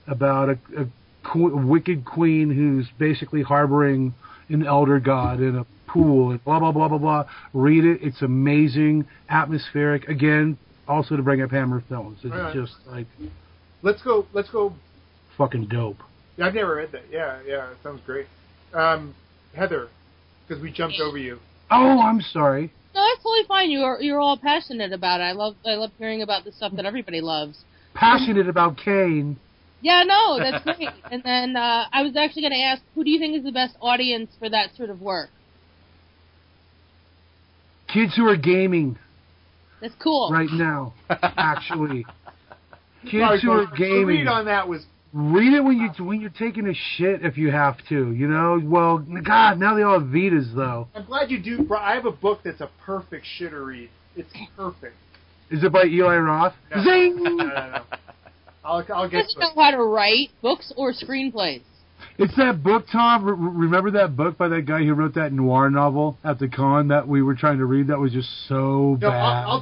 about a wicked queen who's basically harboring an elder god in a pool, and blah, blah, blah, blah, blah. Read it. It's amazing, atmospheric. Again, also to bring up Hammer Films. It's right. Just like... Let's go... Fucking dope. Yeah, I've never read that. Yeah, it sounds great. Heather, because we jumped over you. Oh, I'm sorry. No, that's totally fine. You're all passionate about it. I love hearing about the stuff that everybody loves. Passionate about Kane. Yeah, no, that's great. And then I was actually going to ask, who do you think is the best audience for that sort of work? Kids who are gaming. That's cool. Right now, actually. Kids who are gaming. Read on that was... Read it when you're taking a shit if you have to, you know? Well, God, now they all have Vitas, though. I'm glad you do. I have a book that's a perfect shitter read. It's perfect. Is it by Eli Roth? No. Zing! No. I'll get it. He doesn't know how to write books or screenplays. It's that book, Tom. Remember that book by that guy who wrote that noir novel at the con that we were trying to read? That was just so bad. I'll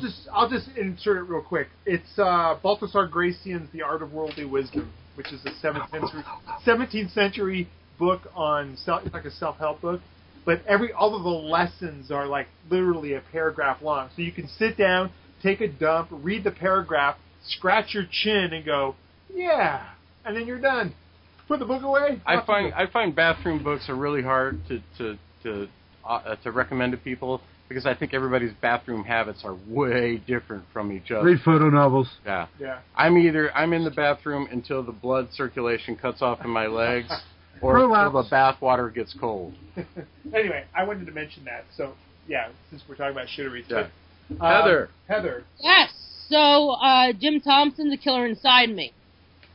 just insert it real quick. It's Baltasar Gracian's The Art of Worldly Wisdom, which is a 17th century book on like a self-help book. But all of the lessons are like literally a paragraph long. So you can sit down, take a dump, read the paragraph, scratch your chin, and go, yeah, and then you're done. Put the book away. I find bathroom books are really hard to recommend to people because I think everybody's bathroom habits are way different from each other. Read photo novels. Yeah. I'm in the bathroom until the blood circulation cuts off in my legs, or until the bath water gets cold. Anyway, I wanted to mention that. So yeah, since we're talking about shittery stuff, Heather. Yes. So Jim Thompson, The Killer Inside Me.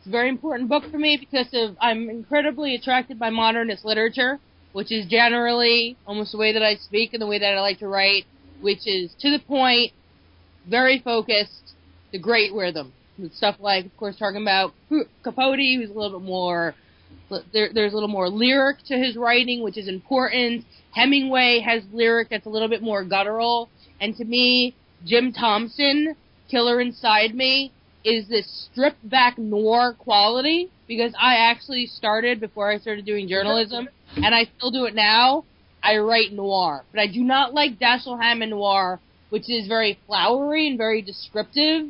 Very important book for me because I'm incredibly attracted by modernist literature, which is generally almost the way that I speak and the way that I like to write, which is to the point, very focused, the great rhythm. With stuff like, of course, talking about Capote, who's a little bit more, there's a little more lyric to his writing, which is important. Hemingway has lyric that's a little bit more guttural. And to me, Jim Thompson, Killer Inside Me, is this stripped-back noir quality, because I actually started, before I started doing journalism, and I still do it now, I write noir. But I do not like Dashiell Hammett noir, which is very flowery and very descriptive.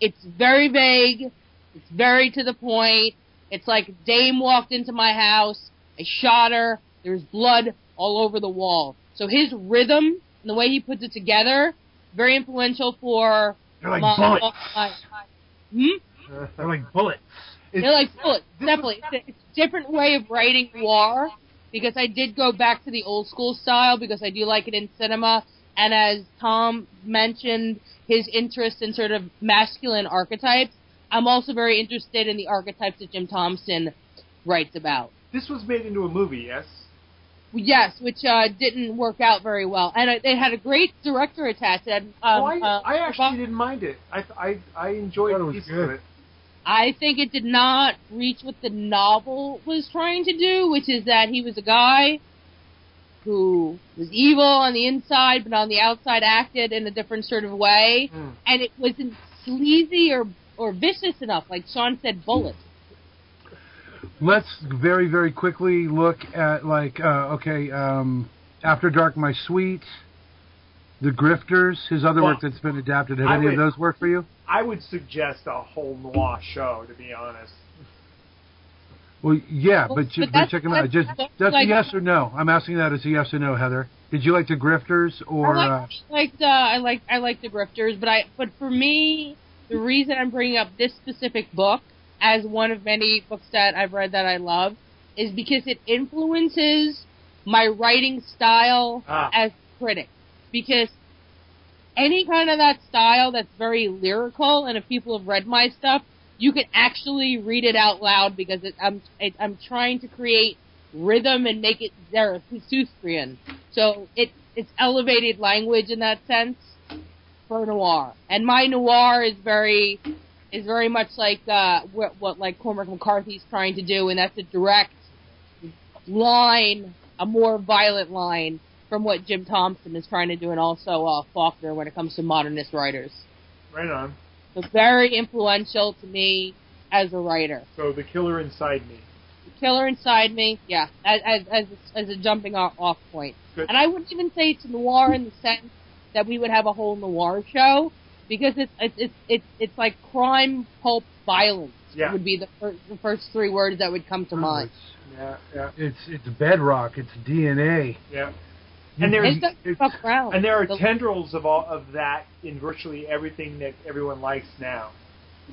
It's very vague. It's very to the point. It's like Dame walked into my house, I shot her, there's blood all over the wall. So his rhythm and the way he puts it together, very influential for... They're like bullets. They're like bullets. They're like bullets, definitely. It's a different way of writing noir, because I did go back to the old school style, because I do like it in cinema, and as Tom mentioned, his interest in sort of masculine archetypes, I'm also very interested in the archetypes that Jim Thompson writes about. This was made into a movie, yes? Yes, which didn't work out very well, and it had a great director attached. It had, I actually didn't mind it. I enjoyed it. I think it did not reach what the novel was trying to do, which is that he was a guy who was evil on the inside, but on the outside acted in a different sort of way, and it wasn't sleazy or vicious enough. Like Sean said, bullets. Let's very, very quickly look at, like, After Dark, My Sweet, The Grifters, his other work that's been adapted. Have any of those work for you? I would suggest a whole noir show, to be honest. Well, yeah, but check them out. That's like, a yes or no. I'm asking that as a yes or no, Heather. Did you like The Grifters? Or I like The Grifters, but for me, the reason I'm bringing up this specific book, as one of many books that I've read that I love, is because it influences my writing style as a critic. Because any kind of that style that's very lyrical, and if people have read my stuff, you can actually read it out loud, because I'm trying to create rhythm and make it Zarathustrian. So it's elevated language in that sense for noir. And my noir is very much like what Cormac McCarthy's trying to do, and that's a direct line, a more violent line from what Jim Thompson is trying to do, and also Faulkner when it comes to modernist writers. Right on. So very influential to me as a writer. So The Killer Inside Me. The Killer Inside Me, yeah, as a jumping off point. Good. And I wouldn't even say it's noir in the sense that we would have a whole noir show, because it's like crime, pulp, violence. Yeah. Would be the first three words that would come to mind. Yeah. It's bedrock. It's DNA. Yeah. And there are tendrils of all of that in virtually everything that everyone likes now.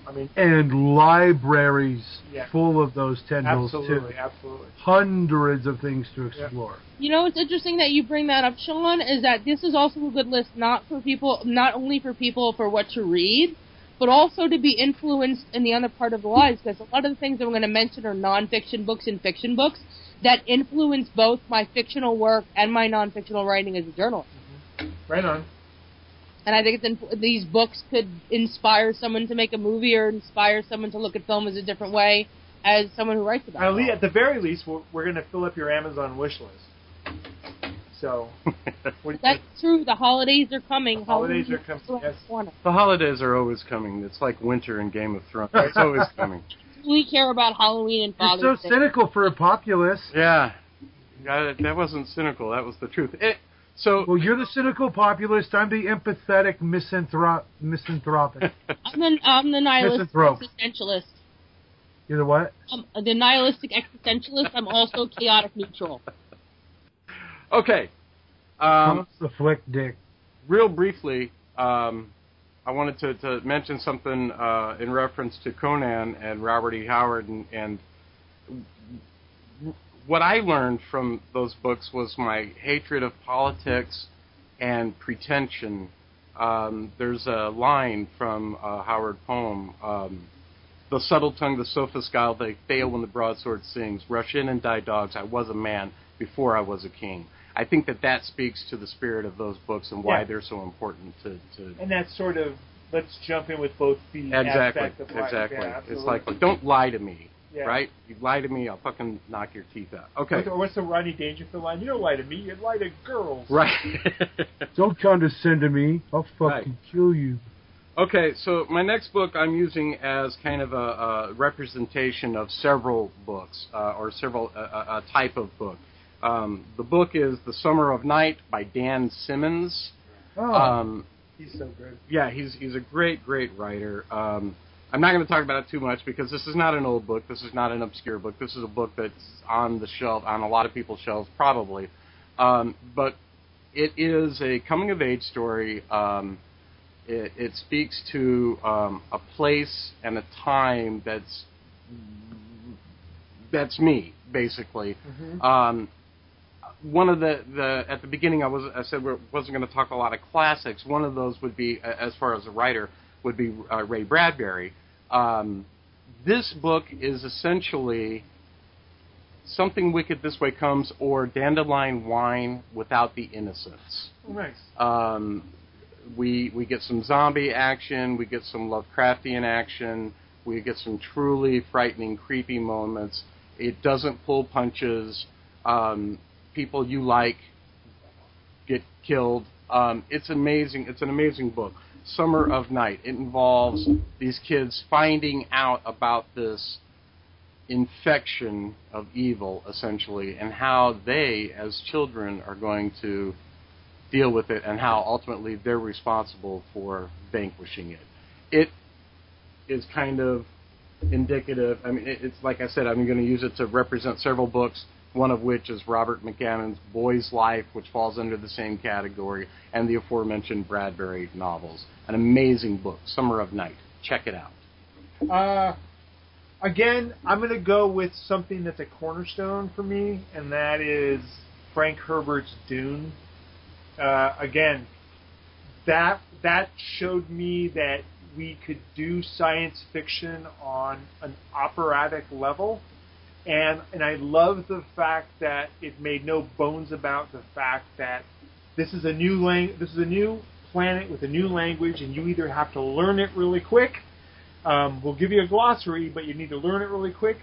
I mean, and libraries full of those tendrils too. Absolutely. Hundreds of things to explore. You know, it's interesting that you bring that up, Sean, is that this is also a good list not only for people for what to read, but also to be influenced in the other part of the lives, because a lot of the things that I'm going to mention are nonfiction books and fiction books that influence both my fictional work and my nonfictional writing as a journalist. Mm-hmm. Right on. And I think these books could inspire someone to make a movie or inspire someone to look at film as a different way as someone who writes about it. At the very least, we're going to fill up your Amazon wish list. So that's true. The holidays are coming. Yes. The holidays are always coming. It's like winter in Game of Thrones. It's always coming. We care about Halloween and Father's Day. It's so cynical for a populace. Yeah. That wasn't cynical. That was the truth. Well, you're the cynical populist. I'm the empathetic misanthropic. I'm the nihilistic existentialist. You're the what? The nihilistic existentialist. I'm also chaotic neutral. Okay. The flick dick. Real briefly, I wanted to mention something in reference to Conan and Robert E. Howard, and what I learned from those books was my hatred of politics and pretension. There's a line from a Howard poem, the subtle tongue, the sophist guile, they fail when the broadsword sings, rush in and die dogs, I was a man before I was a king. I think that speaks to the spirit of those books and why they're so important to. And that sort of, let's jump in with both feet. Exactly. Yeah, it's like, don't lie to me, right? You lie to me, I'll fucking knock your teeth out. Okay. What's the Rodney Dangerfield line? You don't lie to me, you lie to girls. Right. Don't condescend to me, I'll fucking kill you. Okay, so my next book I'm using as kind of a representation of several books, or several a type of book. The book is The Summer of Night by Dan Simmons. He's so good. Yeah, he's a great writer. I'm not going to talk about it too much because this is not an old book. This is not an obscure book. This is a book that's on the shelf, on a lot of people's shelves probably. But it is a coming-of-age story. It speaks to a place and a time that's me, basically. Mm-hmm. One of the at the beginning I said we wasn't going to talk a lot of classics. One of those would be, as far as a writer, would be Ray Bradbury. This book is essentially Something Wicked This Way Comes or Dandelion Wine Without the Innocents. Oh, nice. We get some zombie action, we get some Lovecraftian action, we get some truly frightening, creepy moments. It doesn't pull punches. People you like get killed. It's amazing. It's an amazing book, Summer of Night. It involves these kids finding out about this infection of evil, essentially, and how they, as children, are going to deal with it, and how ultimately they're responsible for vanquishing it. It is kind of indicative. I mean, it's like I said, I'm going to use it to represent several books, one of which is Robert McGannon's Boy's Life, which falls under the same category, and the aforementioned Bradbury novels. An amazing book, Summer of Night. Check it out. Again, I'm going to go with something that's a cornerstone for me, and that is Frank Herbert's Dune. Again, that showed me that we could do science fiction on an operatic level And I love the fact that it made no bones about the fact that this is a new planet with a new language, and you either have to learn it really quick. We'll give you a glossary, but you need to learn it really quick,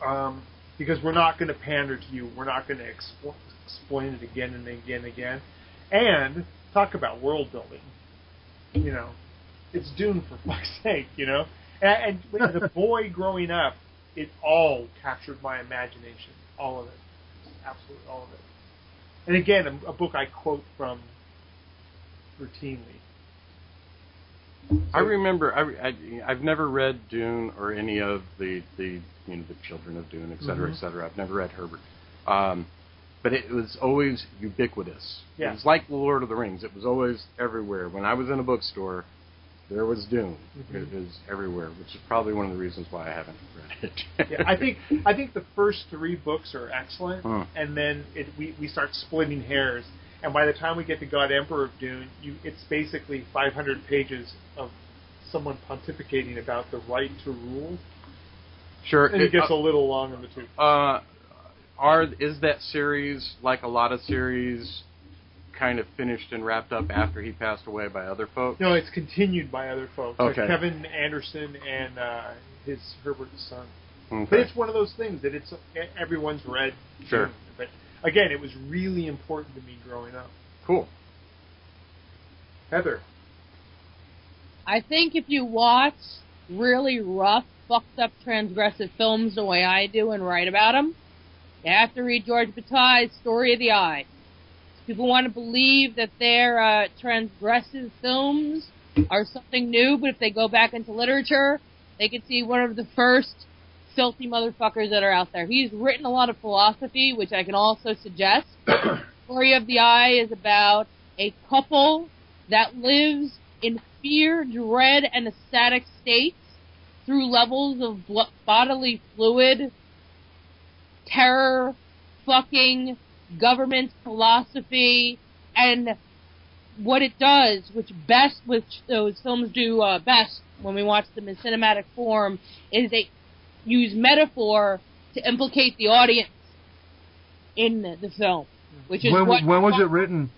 because we're not going to pander to you. We're not going to explain it again and again and again. And talk about world building. You know, it's Dune, for fuck's sake, you know. And the boy growing up, it all captured my imagination. All of it. Just absolutely all of it. And again, a book I quote from routinely. So, I remember, I've never read Dune or any of the Children of Dune, et cetera, et cetera. I've never read Herbert. But it was always ubiquitous. Yeah. It was like The Lord of the Rings. It was always everywhere. When I was in a bookstore, there was Dune. Mm-hmm. It was everywhere, which is probably one of the reasons why I haven't read it. Yeah, I think the first three books are excellent, and then we start splitting hairs. And by the time we get to God Emperor of Dune, it's basically 500 pages of someone pontificating about the right to rule. Sure. And it gets a little long in the tooth. Is that series, like a lot of series, kind of finished and wrapped up after he passed away by other folks? No, it's continued by other folks. Okay. Like Kevin Anderson and Herbert's son. Okay. But it's one of those things that everyone's read. Sure. Dune, but again, it was really important to me growing up. Cool. Heather. I think if you watch really rough, fucked up, transgressive films the way I do and write about them, you have to read George Bataille's Story of the Eye. People want to believe that their transgressive films are something new, but if they go back into literature, they can see one of the first filthy motherfuckers that are out there. He's written a lot of philosophy, which I can also suggest. Story of the Eye is about a couple that lives in fear, dread, and ecstatic states through levels of bodily fluid, terror, fucking, government, philosophy, and what it does, which those films do best when we watch them in cinematic form, is they use metaphor to implicate the audience in the film. Which is when was it written?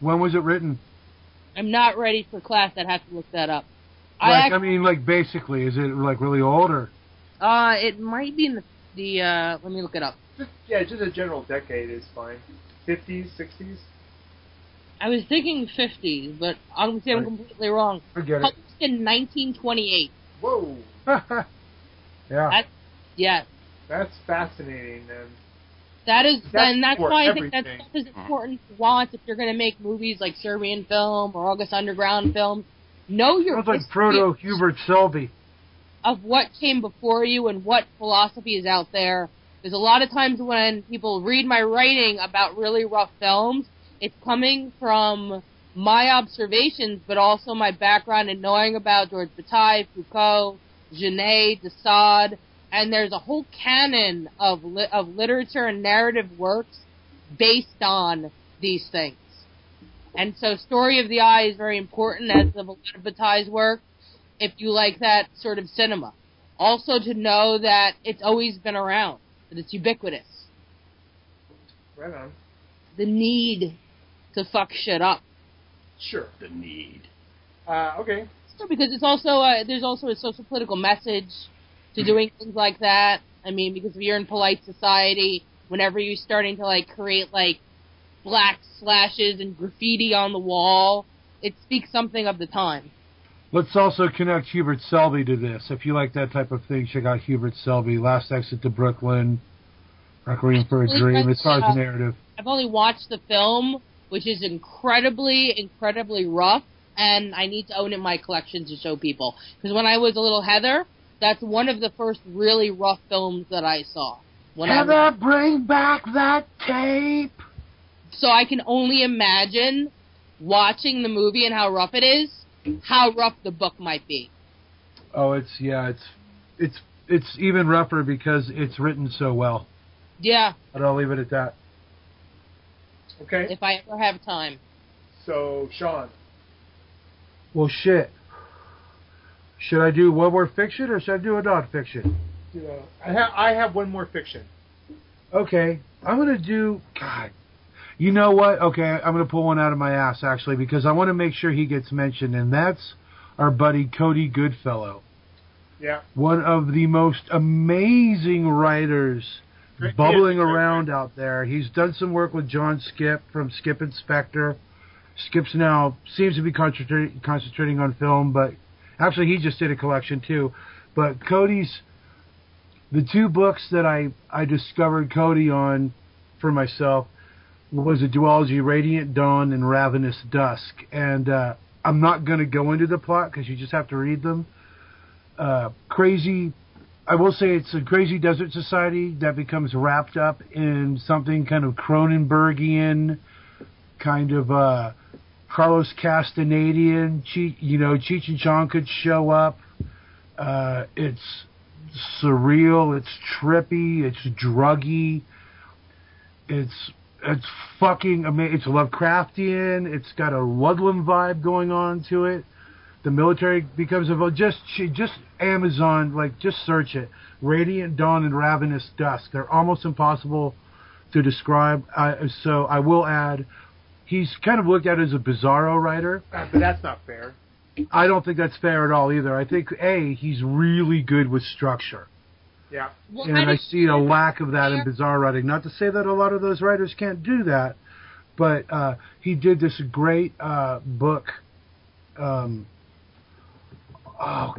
When was it written? I'm not ready for class. I'd have to look that up. Basically, is it like really older? It might be in the let me look it up. Yeah, just a general decade is fine. 50s, 60s? I was thinking 50s, but obviously I'm completely wrong. Forget it. Published in 1928. Whoa. Yeah. That's fascinating, then. That is, and that's why I think that stuff is important to watch if you're going to make movies like Serbian Film or August Underground Film. Know your history. Sounds like proto-Hubert Selby. Of what came before you and what philosophy is out there. There's a lot of times when people read my writing about really rough films, it's coming from my observations, but also my background in knowing about Georges Bataille, Foucault, Genet, de Sade, and there's a whole canon of literature and narrative works based on these things. And so Story of the Eye is very important, as of a lot of Bataille's work, if you like that sort of cinema. Also to know that it's always been around. But it's ubiquitous. Right on. The need to fuck shit up. Sure. The need. Okay. Because it's also there's also a social political message to doing things like that. I mean, because if you're in polite society, whenever you're starting to create black slashes and graffiti on the wall, it speaks something of the time. Let's also connect Hubert Selby to this. If you like that type of thing, check out Hubert Selby, Last Exit to Brooklyn, Requiem for a Dream, as far as the narrative. I've only watched the film, which is incredibly, incredibly rough, and I need to own it in my collection to show people. Because when I was a little Heather, that's one of the first really rough films that I saw. Heather, bring back that tape! So I can only imagine watching the movie and how rough it is. How rough the book might be. Oh, it's even rougher because it's written so well. Yeah. But I'll leave it at that. Okay. If I ever have time. So, Sean. Well, shit. Should I do one more fiction or should I do a non-fiction? I have one more fiction. Okay, I'm gonna do. God, you know what? Okay, I'm gonna pull one out of my ass actually because I want to make sure he gets mentioned, and that's our buddy Cody Goodfellow. Yeah, one of the most amazing writers bubbling around out there. He's done some work with John Skip from Skip Inspector. Skip's now seems to be concentrating on film, but actually he just did a collection too. But Cody's the two books that I discovered Cody on for myself was a duology, Radiant Dawn and Ravenous Dusk. And I'm not going to go into the plot because you just have to read them. Crazy, I will say it's a crazy desert society that becomes wrapped up in something kind of Cronenbergian, kind of Carlos Castanedian. Cheech and Chong could show up. It's surreal, it's trippy, it's druggy, it's fucking amazing. It's Lovecraftian. It's got a Ludlum vibe going on to it. The military becomes involved. Just Amazon, like, just search it. Radiant Dawn and Ravenous Dusk. They're almost impossible to describe. So I will add, he's kind of looked at as a bizarro writer. But that's not fair. I don't think that's fair at all either. I think, A, he's really good with structure. Yeah. Well, and I see a lack of that in bizarre writing. Not to say that a lot of those writers can't do that, but he did this great book. Oh,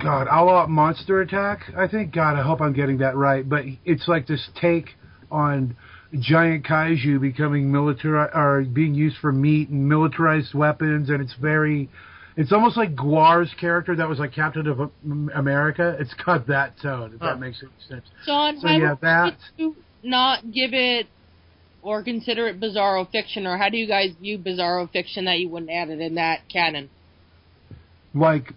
God, All Out Monster Attack, I think. God, I hope I'm getting that right. But it's like this take on giant kaiju becoming military or being used for meat and militarized weapons, and it's very... It's almost like Guar's character that was like Captain of America. It's got that tone, if that makes any sense. John, how do you not give it or consider it bizarro fiction, or how do you guys view bizarro fiction that you wouldn't add it in that canon? Like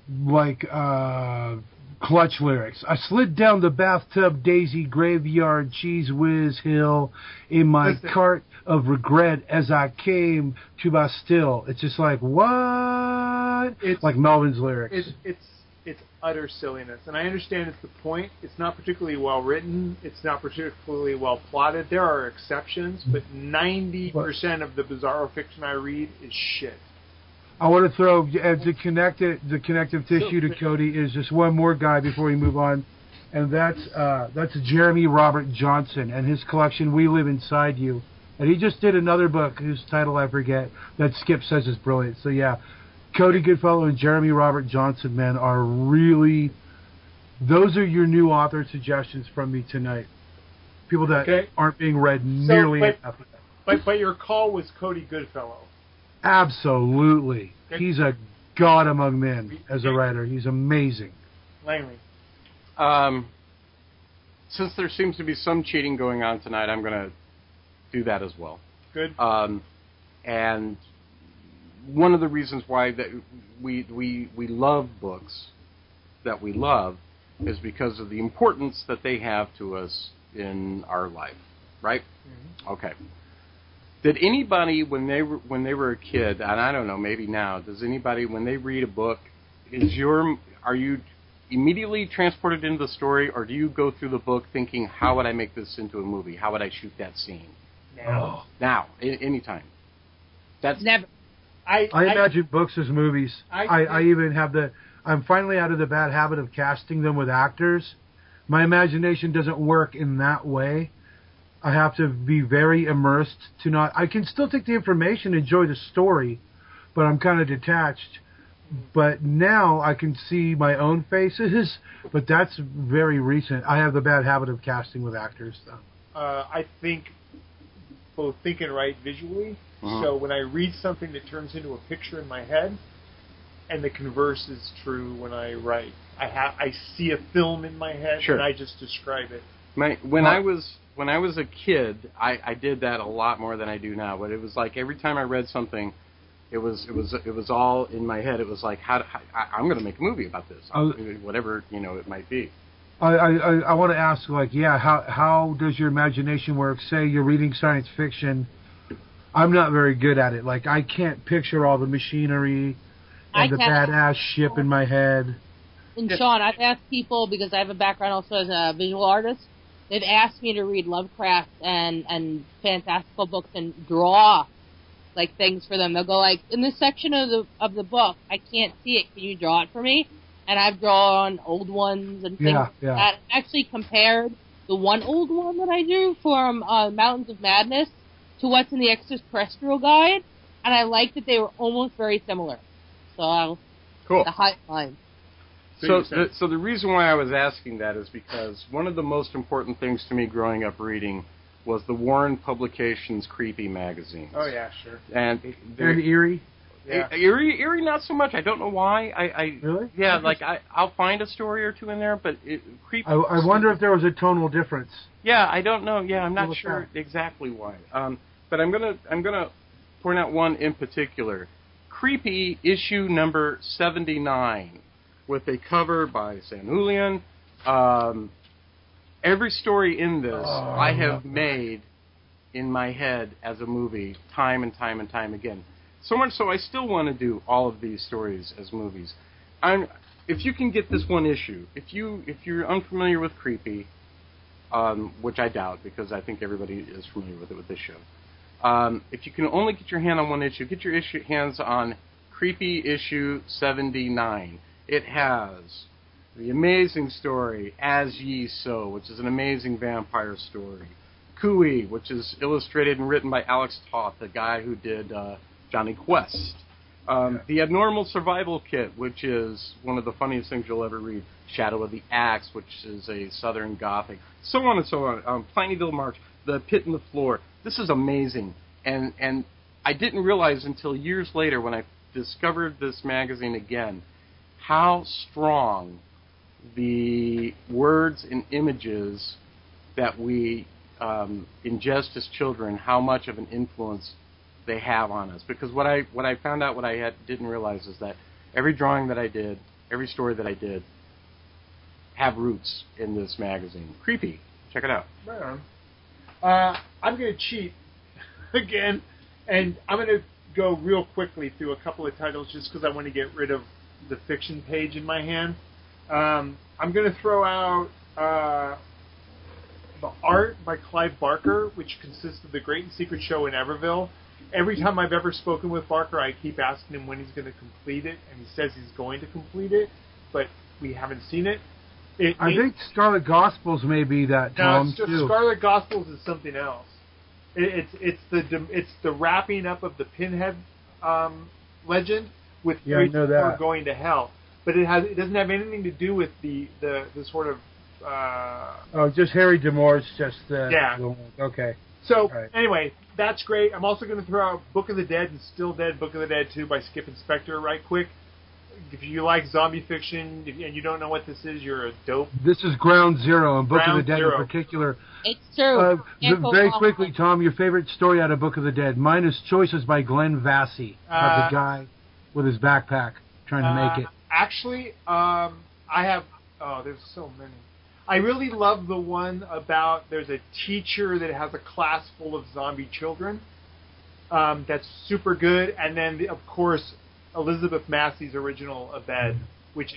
Clutch lyrics. I slid down the bathtub, Daisy, graveyard, cheese whiz hill, in my cart of regret as I came to my still. It's just like, what? It's like Melvin's lyrics. It's utter silliness, and I understand it's the point. It's not particularly well written. It's not particularly well plotted. There are exceptions, but 90% of the bizarro fiction I read is shit. I want to throw the connective tissue to Cody is just one more guy before we move on, and that's Jeremy Robert Johnson and his collection We Live Inside You, and he just did another book whose title I forget that Skip says is brilliant. So yeah. Cody Goodfellow and Jeremy Robert Johnson, man, are really... Those are your new author suggestions from me tonight. People that aren't being read nearly enough. But your call was Cody Goodfellow. Absolutely. Okay. He's a god among men as a writer. He's amazing. Langley. Since there seems to be some cheating going on tonight, I'm going to do that as well. Good. And... One of the reasons why that we love books that we love is because of the importance that they have to us in our life, right? Mm-hmm. Okay. Did anybody when they were a kid, and I don't know, maybe now, does anybody when they read a book, are you immediately transported into the story, or do you go through the book thinking, how would I make this into a movie? How would I shoot that scene? Now, anytime. That's never. I imagine books as movies. I even have I'm finally out of the bad habit of casting them with actors. My imagination doesn't work in that way. I have to be very immersed to not... I can still take the information, enjoy the story, but I'm kind of detached. But now I can see my own faces, but that's very recent. I have the bad habit of casting with actors, though. I think both think and write visually... So when I read something that turns into a picture in my head, and the converse is true when I write. I see a film in my head, sure. And I just describe it. When I was a kid, I did that a lot more than I do now. But it was like every time I read something, it was all in my head. It was like I'm going to make a movie about this, whatever it might be. I want to ask how does your imagination work? Say you're reading science fiction. I'm not very good at it. Like, I can't picture all the macenery and the badass ship in my head. And Sean, I've asked people, because I have a background also as a visual artist, they've asked me to read Lovecraft and fantastical books and draw like things for them. They'll go like, in this section of the book, I can't see it. Can you draw it for me? And I've drawn old ones and things like that. I actually compared the one old one that I drew from Mountains of Madness to what's in the Extraterrestrial Guide, and I liked that they were almost very similar. So cool. The high line. So the reason why I was asking that is because one of the most important things to me growing up reading was the Warren Publications creepy magazines. Oh yeah, sure. And they're eerie. Yeah. Eerie, not so much. I don't know why. Really? Yeah, like I'll find a story or two in there, but creepy. I wonder if there was a tonal difference. Yeah, I don't know. Yeah, I'm not sure exactly why. But I'm gonna point out one in particular. Creepy issue number 79, with a cover by Sam Julian. Every story in this I have made in my head as a movie, time and time and time again. So much so, I still want to do all of these stories as movies. If you can get this one issue, if you're unfamiliar with Creepy, which I doubt because I think everybody is familiar with it with this show. If you can only get your hand on one issue, get your hands on Creepy issue 79. It has the amazing story As Ye Sow, which is an amazing vampire story. Cooey, which is illustrated and written by Alex Toth, the guy who did Johnny Quest. The Abnormal Survival Kit, which is one of the funniest things you'll ever read. Shadow of the Axe, which is a Southern Gothic. So on and so on. Plaineyville March, The Pit in the Floor. This is amazing. And I didn't realize until years later when I discovered this magazine again how strong the words and images that we ingest as children, how much of an influence they have on us. Because what I found out, didn't realize is that every drawing that I did, every story that I did, have roots in this magazine. Creepy. Check it out. Right on. I'm going to cheat again, and I'm going to go real quickly through a couple of titles just because I want to get rid of the fiction page in my hand. I'm going to throw out the art by Clive Barker, which consists of The Great and Secret Show in Everville. Every time I've ever spoken with Barker, I keep asking him when he's going to complete it, and he says he's going to complete it, but we haven't seen it. I think Scarlet Gospels may be that, Tom, too. No, Scarlet Gospels is something else. It's the wrapping up of the Pinhead legend with three people going to hell. But it doesn't have anything to do with the sort of... just Harry DeMore's just... Okay. So, anyway, that's great. I'm also going to throw out Book of the Dead and Still Dead, Book of the Dead 2 by Skip Inspector right quick. If you like zombie fiction and you don't know what this is, you're a dope. This is Ground Zero, and Book of the Dead in particular. It's true. Very quickly, Tom, your favorite story out of Book of the Dead. Mine is Choices by Glenn Vassie, of the guy with his backpack trying to make it. Actually, I have... Oh, there's so many. I really love the one about there's a teacher that has a class full of zombie children. That's super good. And then, of course, Elizabeth Massey's original Abed.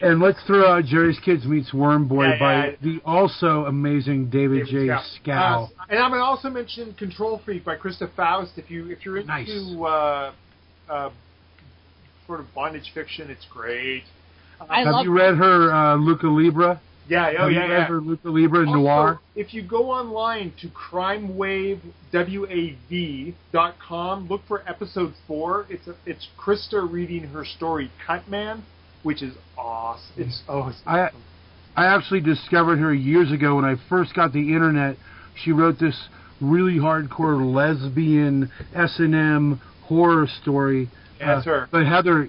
And let's throw out Jerry's Kids Meets Worm Boy by the also amazing David J. Scow. And I'm going to also mention Control Freak by Krista Faust. If you're into sort of bondage fiction, it's great. Have you read her Luca Libra? Have you read her Luca Libra also, noir? If you go online to crimewavewav.com, look for episode 4. It's Krista reading her story Cut Man, which is awesome. It's awesome. I actually discovered her years ago when I first got the internet. She wrote this really hardcore lesbian S&M horror story. That's her. But Heather,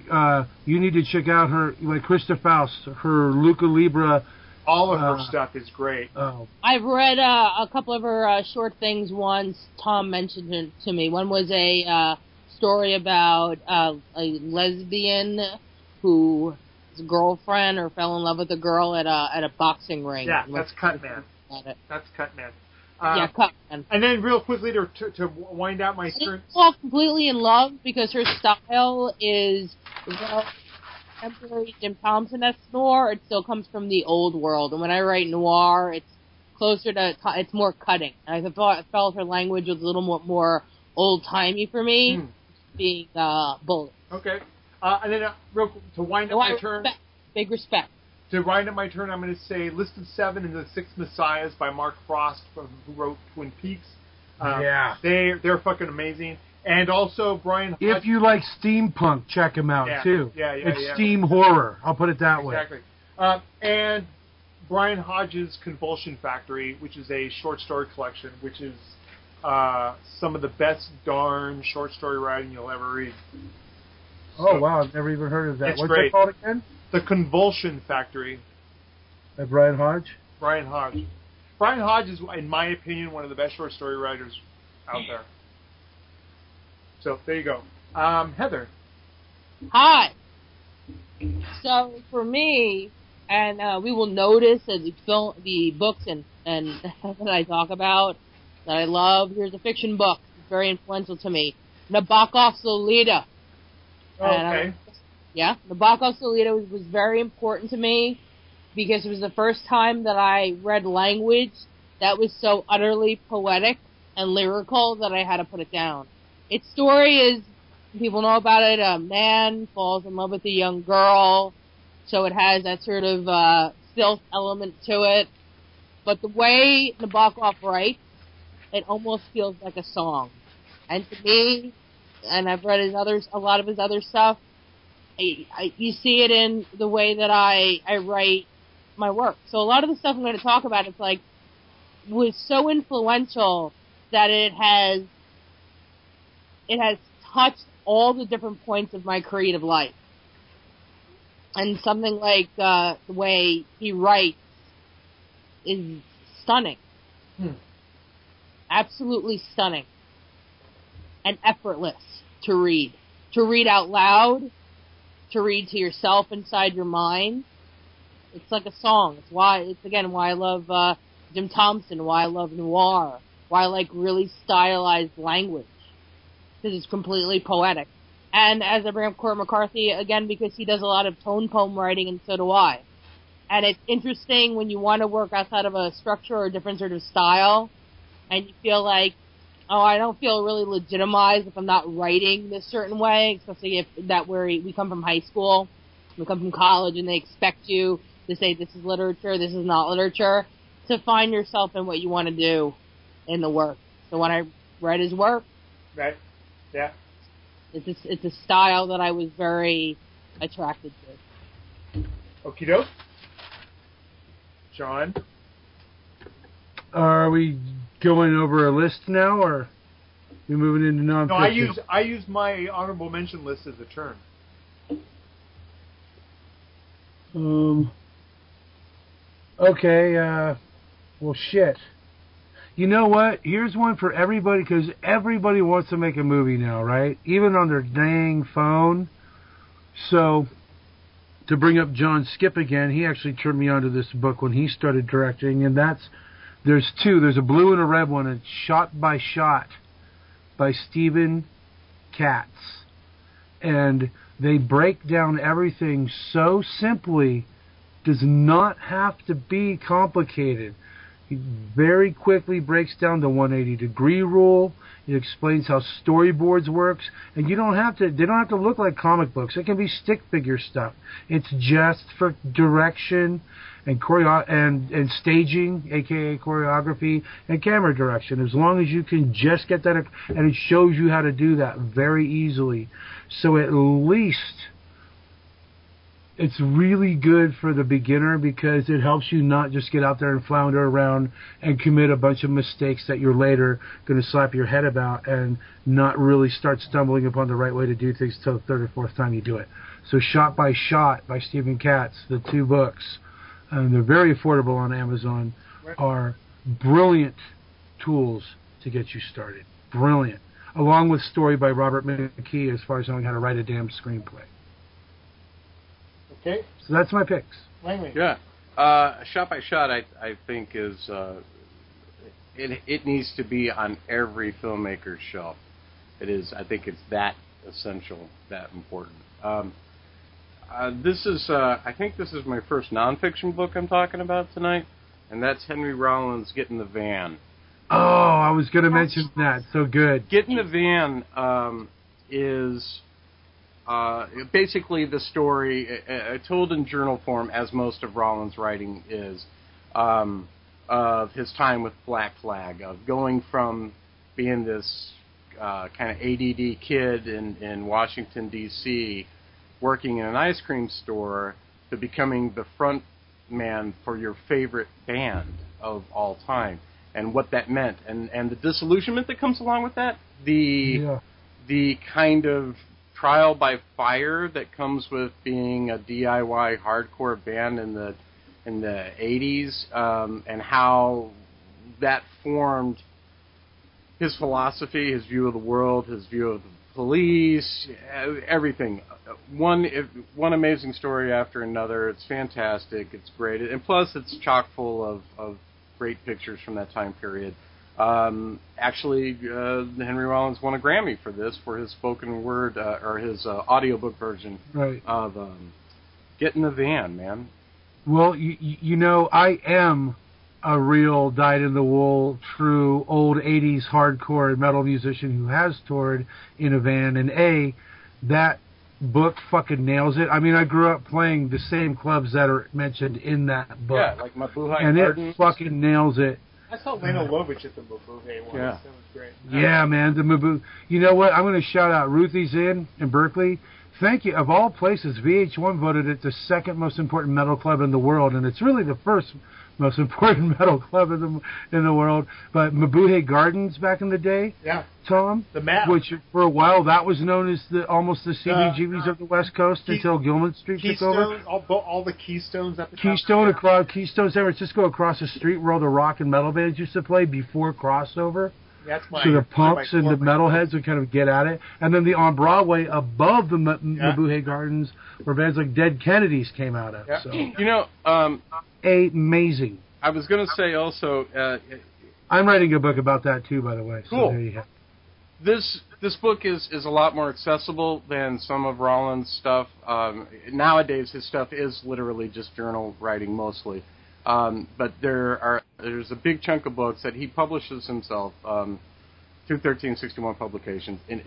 you need to check out her, like Krista Faust, her Luca Libra. All of her stuff is great. I've read a couple of her short things once. Tom mentioned it to me. One was a story about a lesbian who his girlfriend or fell in love with a girl at a boxing ring. Yeah, that's Cut Man. That's Cut Man. Cut Man. And then real quickly to wind out my... I fall completely in love because her style is... contemporary Jim Thompson that's noir, it still comes from the old world. And when I write noir, it's closer to, it's more cutting. And I thought, felt her language was a little more old-timey for me, being bold. Okay. And then real quick, to wind up my turn. Big respect. To wind up my turn, I'm going to say List of Seven and the Six Messiahs by Mark Frost, who wrote Twin Peaks. They're fucking amazing. And also Brian Hodge. If you like steampunk, check him out, too. It's steam horror. I'll put it that way. Exactly. And Brian Hodge's Convulsion Factory, which is a short story collection, which is some of the best darn short story writing you'll ever read. Oh, so, wow. I've never even heard of that. What's it called again? The Convulsion Factory. By Brian Hodge? Brian Hodge. Brian Hodge is, in my opinion, one of the best short story writers out there. So, there you go. Heather. Hi. So, for me, and we will notice that the books and that I talk about that I love, here's a fiction book. It's very influential to me. Nabokov's Lolita. Okay. Nabokov's Lolita was very important to me because it was the first time that I read language that was so utterly poetic and lyrical that I had to put it down. Its story is, people know about it, a man falls in love with a young girl, so it has that sort of stealth element to it. But the way Nabokov writes, it almost feels like a song. And to me, and I've read a lot of his other stuff, you see it in the way that I write my work. So a lot of the stuff I'm going to talk about, it's like, was so influential that it has touched all the different points of my creative life. And something like the way he writes is stunning. Absolutely stunning. And effortless to read. To read out loud, to read to yourself inside your mind. It's like a song. It's why I love Jim Thompson, why I love noir, why I like really stylized language. This is completely poetic. And as I bring up Cormac McCarthy, again, because he does a lot of tone poem writing, and so do I. And it's interesting when you want to work outside of a structure or a different sort of style, and you feel like, oh, I don't feel really legitimized if I'm not writing this certain way, especially if we come from high school, we come from college, and they expect you to say this is literature, this is not literature, to find yourself in what you want to do in the work. So when I write his work... Right. Yeah. It's a style that I was very attracted to. Okie doke. John? Are we going over a list now, or are we moving into nonfiction? No, I use my honorable mention list as a turn. Okay, well, shit. You know what? Here's one for everybody, because everybody wants to make a movie now, right? Even on their dang phone. So, to bring up John Skip again, he actually turned me onto this book when he started directing, and there's two. There's a blue and a red one, and Shot by Shot by Stephen Katz. And they break down everything so simply, does not have to be complicated. He very quickly breaks down the 180-degree rule. It explains how storyboards works, and they don't have to look like comic books. It can be stick figure stuff. It's just for direction and and staging, aka choreography, and camera direction. As long as you can just get that, and it shows you how to do that very easily. So at least it's really good for the beginner, because it helps you not just get out there and flounder around and commit a bunch of mistakes that you're later going to slap your head about and not really start stumbling upon the right way to do things till the third or fourth time you do it. So Shot by Shot by Stephen Katz, the two books, and they're very affordable on Amazon, are brilliant tools to get you started. Brilliant. Along with Story by Robert McKee, as far as knowing how to write a damn screenplay. Okay. So that's my picks. Yeah. Shot by Shot, I think, is... It needs to be on every filmmaker's shelf. It is. I think it's that essential, that important. This is, I think this is my first nonfiction book I'm talking about tonight, and that's Henry Rollins' Get in the Van. Oh, I was going to mention that. So good. Get in the Van is basically the story told in journal form, as most of Rollins' writing is, of his time with Black Flag, of going from being this kind of ADD kid in Washington, D.C., working in an ice cream store, to becoming the front man for your favorite band of all time, and what that meant, and the disillusionment that comes along with that, the kind of trial by fire that comes with being a DIY hardcore band in the 80s, and how that formed his philosophy, his view of the world, his view of the police, everything. One amazing story after another. It's fantastic. It's great. And plus, it's chock full of great pictures from that time period. Henry Rollins won a Grammy for this, for his spoken word, or his audiobook version of Get in the Van, man. Well, you know, I am a real dyed-in-the-wool, true, old 80s hardcore metal musician who has toured in a van, and that book fucking nails it. I mean, I grew up playing the same clubs that are mentioned in that book. Yeah, like Mapuhay and Gardens. It fucking nails it. I saw Leno Lovitch at the Mapuhay once. Yeah. That was great. Yeah, man, the Mapuhay. You know what? I'm going to shout out Ruthie's Inn in Berkeley. Thank you. Of all places, VH1 voted it the second most important metal club in the world, and it's really the first most important metal club in the world. But Mapuhay Gardens back in the day, Tom, the map, which for a while that was known as almost the CBGBs of the West Coast until Gilman Street took over. All the Keystones at the Keystone top. Keystone, San Francisco, across the street where all the rock and metal bands used to play before crossover. So the punks and the metalheads would kind of get at it. And then the on-Broadway above the Mapuhay Gardens, where bands like Dead Kennedys came out of. Yeah. So, you know, amazing. I was going to say also... I'm writing a book about that, too, by the way. Cool. So there you go. This book is a lot more accessible than some of Rollins' stuff. Nowadays, his stuff is literally just journal writing mostly. But there's a big chunk of books that he publishes himself, 21361 Publications. And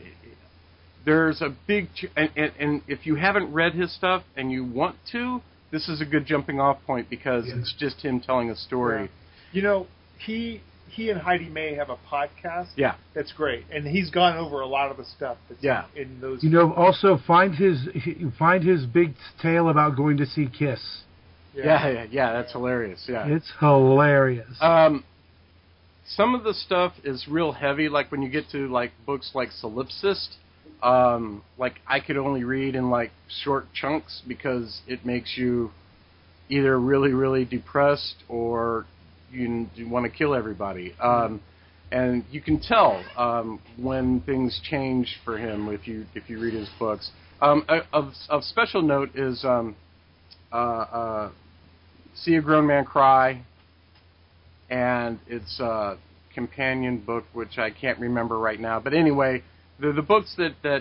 there's a big and if you haven't read his stuff and you want to, this is a good jumping off point, because it's just him telling a story. Yeah. You know, he and Heidi May have a podcast. Yeah, that's great, and he's gone over a lot of the stuff. That's in those. You know, also find his big tale about going to see Kiss. Yeah, that's hilarious. Yeah, it's hilarious. Some of the stuff is real heavy, like when you get to like books like Solipsist. Like I could only read in like short chunks, because it makes you either really, really depressed or you want to kill everybody. And you can tell when things change for him if you read his books. Of special note is. See a Grown Man Cry, and it's a companion book, which I can't remember right now. But anyway, the books that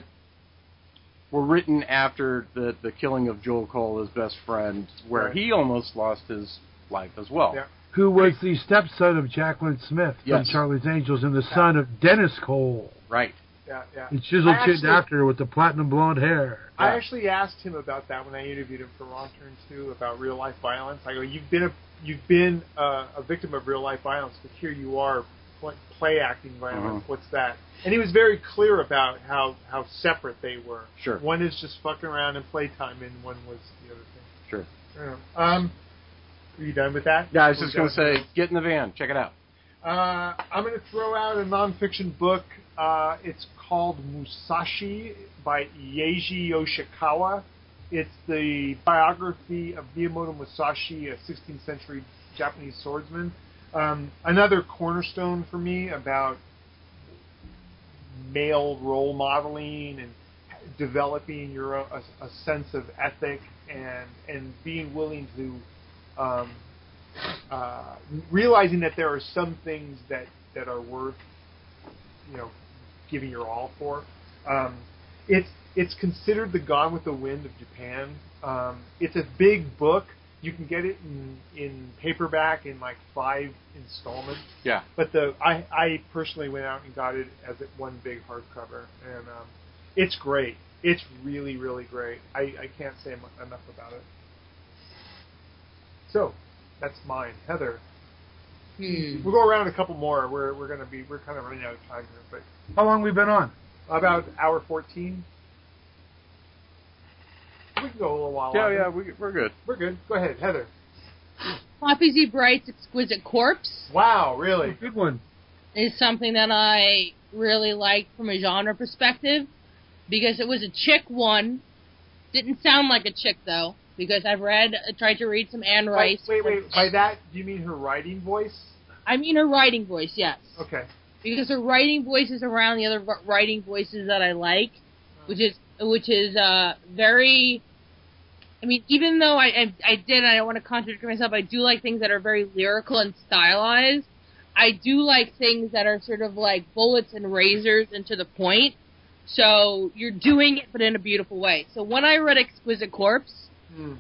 were written after the killing of Joel Cole, his best friend, where he almost lost his life as well. Yeah. Who was the stepson of Jacqueline Smith from Charlie's Angels, and the son of Dennis Cole. Right. Yeah, yeah. It's chiseled-chinned actor with the platinum blonde hair. Yeah. I actually asked him about that when I interviewed him for Wrong Turn 2 about real-life violence. I go, you've been a victim of real-life violence, but here you are play-acting violence. Mm-hmm. What's that? And he was very clear about how separate they were. Sure. One is just fucking around and playtime, and one was the other thing. Sure. Are you done with that? Yeah, I was just going to say, get in the van. Check it out. I'm going to throw out a nonfiction book. It's called Musashi by Eiji Yoshikawa. It's the biography of Miyamoto Musashi, a 16th century Japanese swordsman. Another cornerstone for me about male role modeling and developing your a sense of ethic and being willing to... realizing that there are some things that are worth, giving your all for. It's It's considered the Gone with the Wind of Japan. It's a big book. You can get it in paperback in like 5 installments. Yeah. But I personally went out and got it as one big hardcover, and it's great. It's really, really great. I can't say enough about it. So, that's mine, Heather. We'll go around a couple more. We're kind of running out of time here. But how long have we been on? About hour 14. We can go a little while. Yeah, we're good. We're good. Go ahead, Heather. Poppy Z. Bright's Exquisite Corpse. Wow, really? Good one. Is something that I really liked from a genre perspective, because it was a chick one. Didn't sound like a chick, though, because tried to read some Anne Rice. Wait. By that, do you mean her writing voice? I mean her writing voice, yes. Okay. Because her writing voice is around the other writing voices that I like, which is very... I mean, even though I don't want to contradict myself, I do like things that are very lyrical and stylized. I do like things that are sort of like bullets and razors and to the point. So you're doing it, but in a beautiful way. So when I read Exquisite Corpse,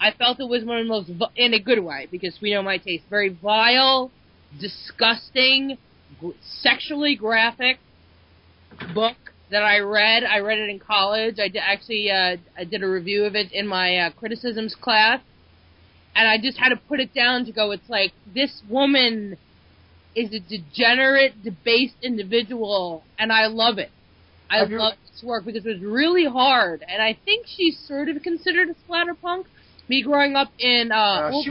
I felt it was one of the most, in a good way, because we know my taste, very vile, disgusting, sexually graphic book that I read. I read it in college. I did a review of it in my criticisms class, and I just had to put it down to go, it's like, this woman is a degenerate, debased individual, and I love it. I love this work because it was really hard, and I think she's sort of considered a splatterpunk. Me growing up in... Poppy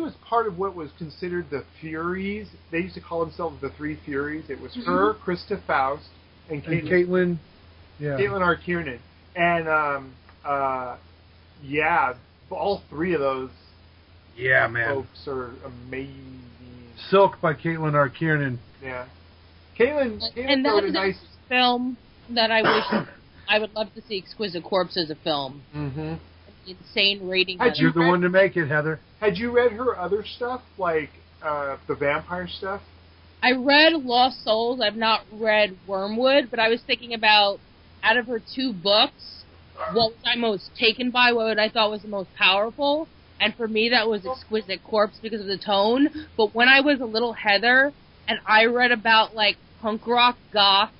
was part of what was considered the Furies. They used to call themselves the Three Furies. It was her, Krista Faust, and Caitlin. Yeah. Caitlin R. Kiernan. And, all three of those folks are amazing. Silk by Caitlin R. Kiernan. Yeah. Caitlin and that was nice film that I wish I would love to see. Exquisite Corpse as a film. Mm-hmm. Insane rating. You're the one to make it, Heather. Had you read her other stuff, like the vampire stuff? I read Lost Souls. I've not read Wormwood, but I was thinking about, out of her 2 books, what was I most taken by? What I thought was the most powerful? And for me, that was Exquisite Corpse because of the tone. But when I was a little Heather and I read about, like, punk rock, goth,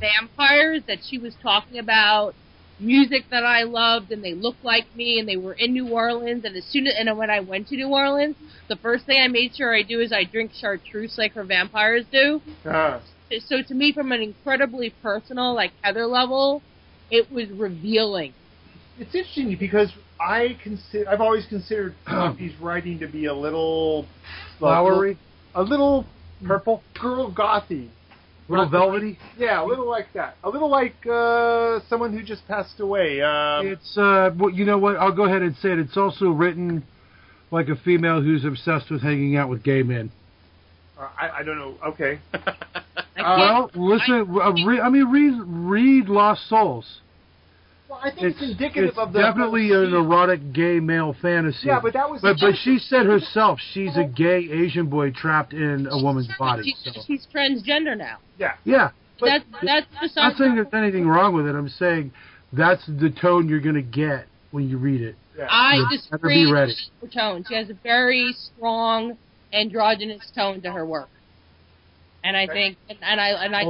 vampires that she was talking about, music that I loved, and they looked like me, and they were in New Orleans, and when I went to New Orleans, the first thing I made sure I do is I drink chartreuse like her vampires do. So to me, from an incredibly personal, like, Heather level, it was revealing. It's interesting because I've always considered Poppy's writing to be a little flowery, a little purple, girl gothy. A little velvety? Yeah, a little like that. A little like someone who just passed away. It's you know what? I'll go ahead and say it. It's also written like a female who's obsessed with hanging out with gay men. I don't know. Okay. Read Lost Souls. Well, I think it's indicative of the... It's definitely an erotic gay male fantasy. Yeah, but that was... But she said herself she's a gay Asian boy trapped in a woman's body. She's transgender now. Yeah. Yeah. That's I'm not saying there's anything wrong with it. I'm saying that's the tone you're going to get when you read it. Yeah. I disagree with her tone. She has a very strong androgynous tone to her work. And I think... And I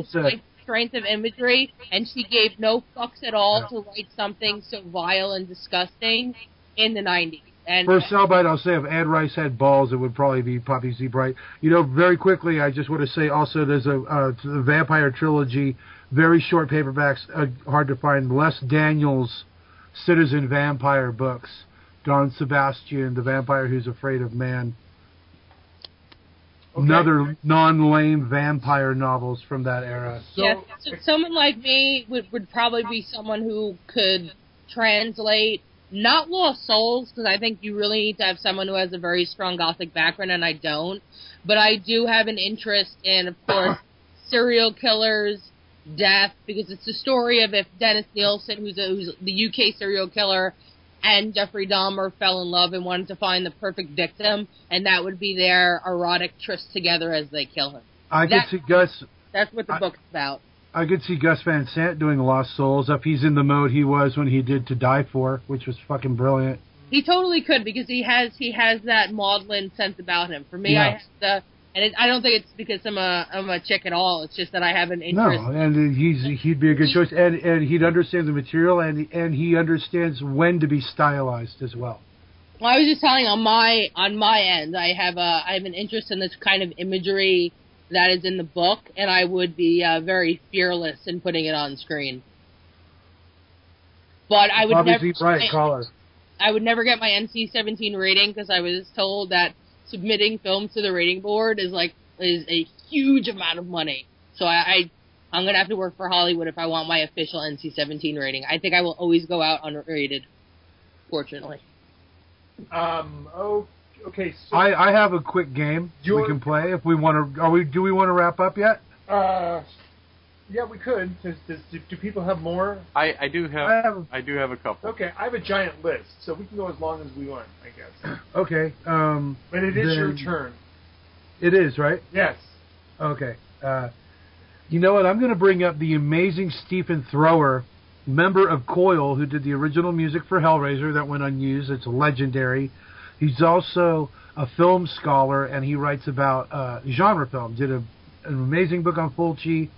strength of imagery, and she gave no fucks at all to write something so vile and disgusting in the 90s. And for a soundbite, I'll say if Anne Rice had balls, it would probably be Poppy Z. Bright. You know, very quickly, I just want to say also there's the Vampire Trilogy, very short paperbacks, hard to find, Les Daniels' Citizen Vampire books, Don Sebastian, The Vampire Who's Afraid of Man. Okay. Another non-lame vampire novels from that era. So, yes, so someone like me would probably be someone who could translate, not Lost Souls, because I think you really need to have someone who has a very strong Gothic background, and I don't. But I do have an interest in, of course, serial killers, death, because it's the story of if Dennis Nielsen, who's the UK serial killer, and Jeffrey Dahmer fell in love and wanted to find the perfect victim, and that would be their erotic tryst together as they kill him. I can see Gus. That's what the book's about. I could see Gus Van Sant doing Lost Souls if he's in the mode he was when he did To Die For, which was fucking brilliant. He totally could, because he has that maudlin sense about him. For me, yeah. I have the... And I don't think it's because I'm a chick at all. It's just that I have an interest. No, and he'd be a good choice, and he'd understand the material, and he understands when to be stylized as well. Well, I was just telling on my end, I have an interest in this kind of imagery that is in the book, and I would be very fearless in putting it on screen. But I would probably never I would never get my NC-17 rating because I was told that submitting films to the rating board is a huge amount of money. So I'm going to have to work for Hollywood if I want my official NC-17 rating. I think I will always go out unrated, fortunately. Okay. So I have a quick game we can play if we want to. Do we want to wrap up yet? Yeah, we could. Do people have more? I do have a couple. Okay, I have a giant list, so we can go as long as we want, I guess. Okay. But it is your turn. It is, right? Yes. Okay. You know what? I'm going to bring up the amazing Stephen Thrower, member of Coil, who did the original music for Hellraiser that went unused. It's legendary. He's also a film scholar, and he writes about genre film. Did an amazing book on Fulci.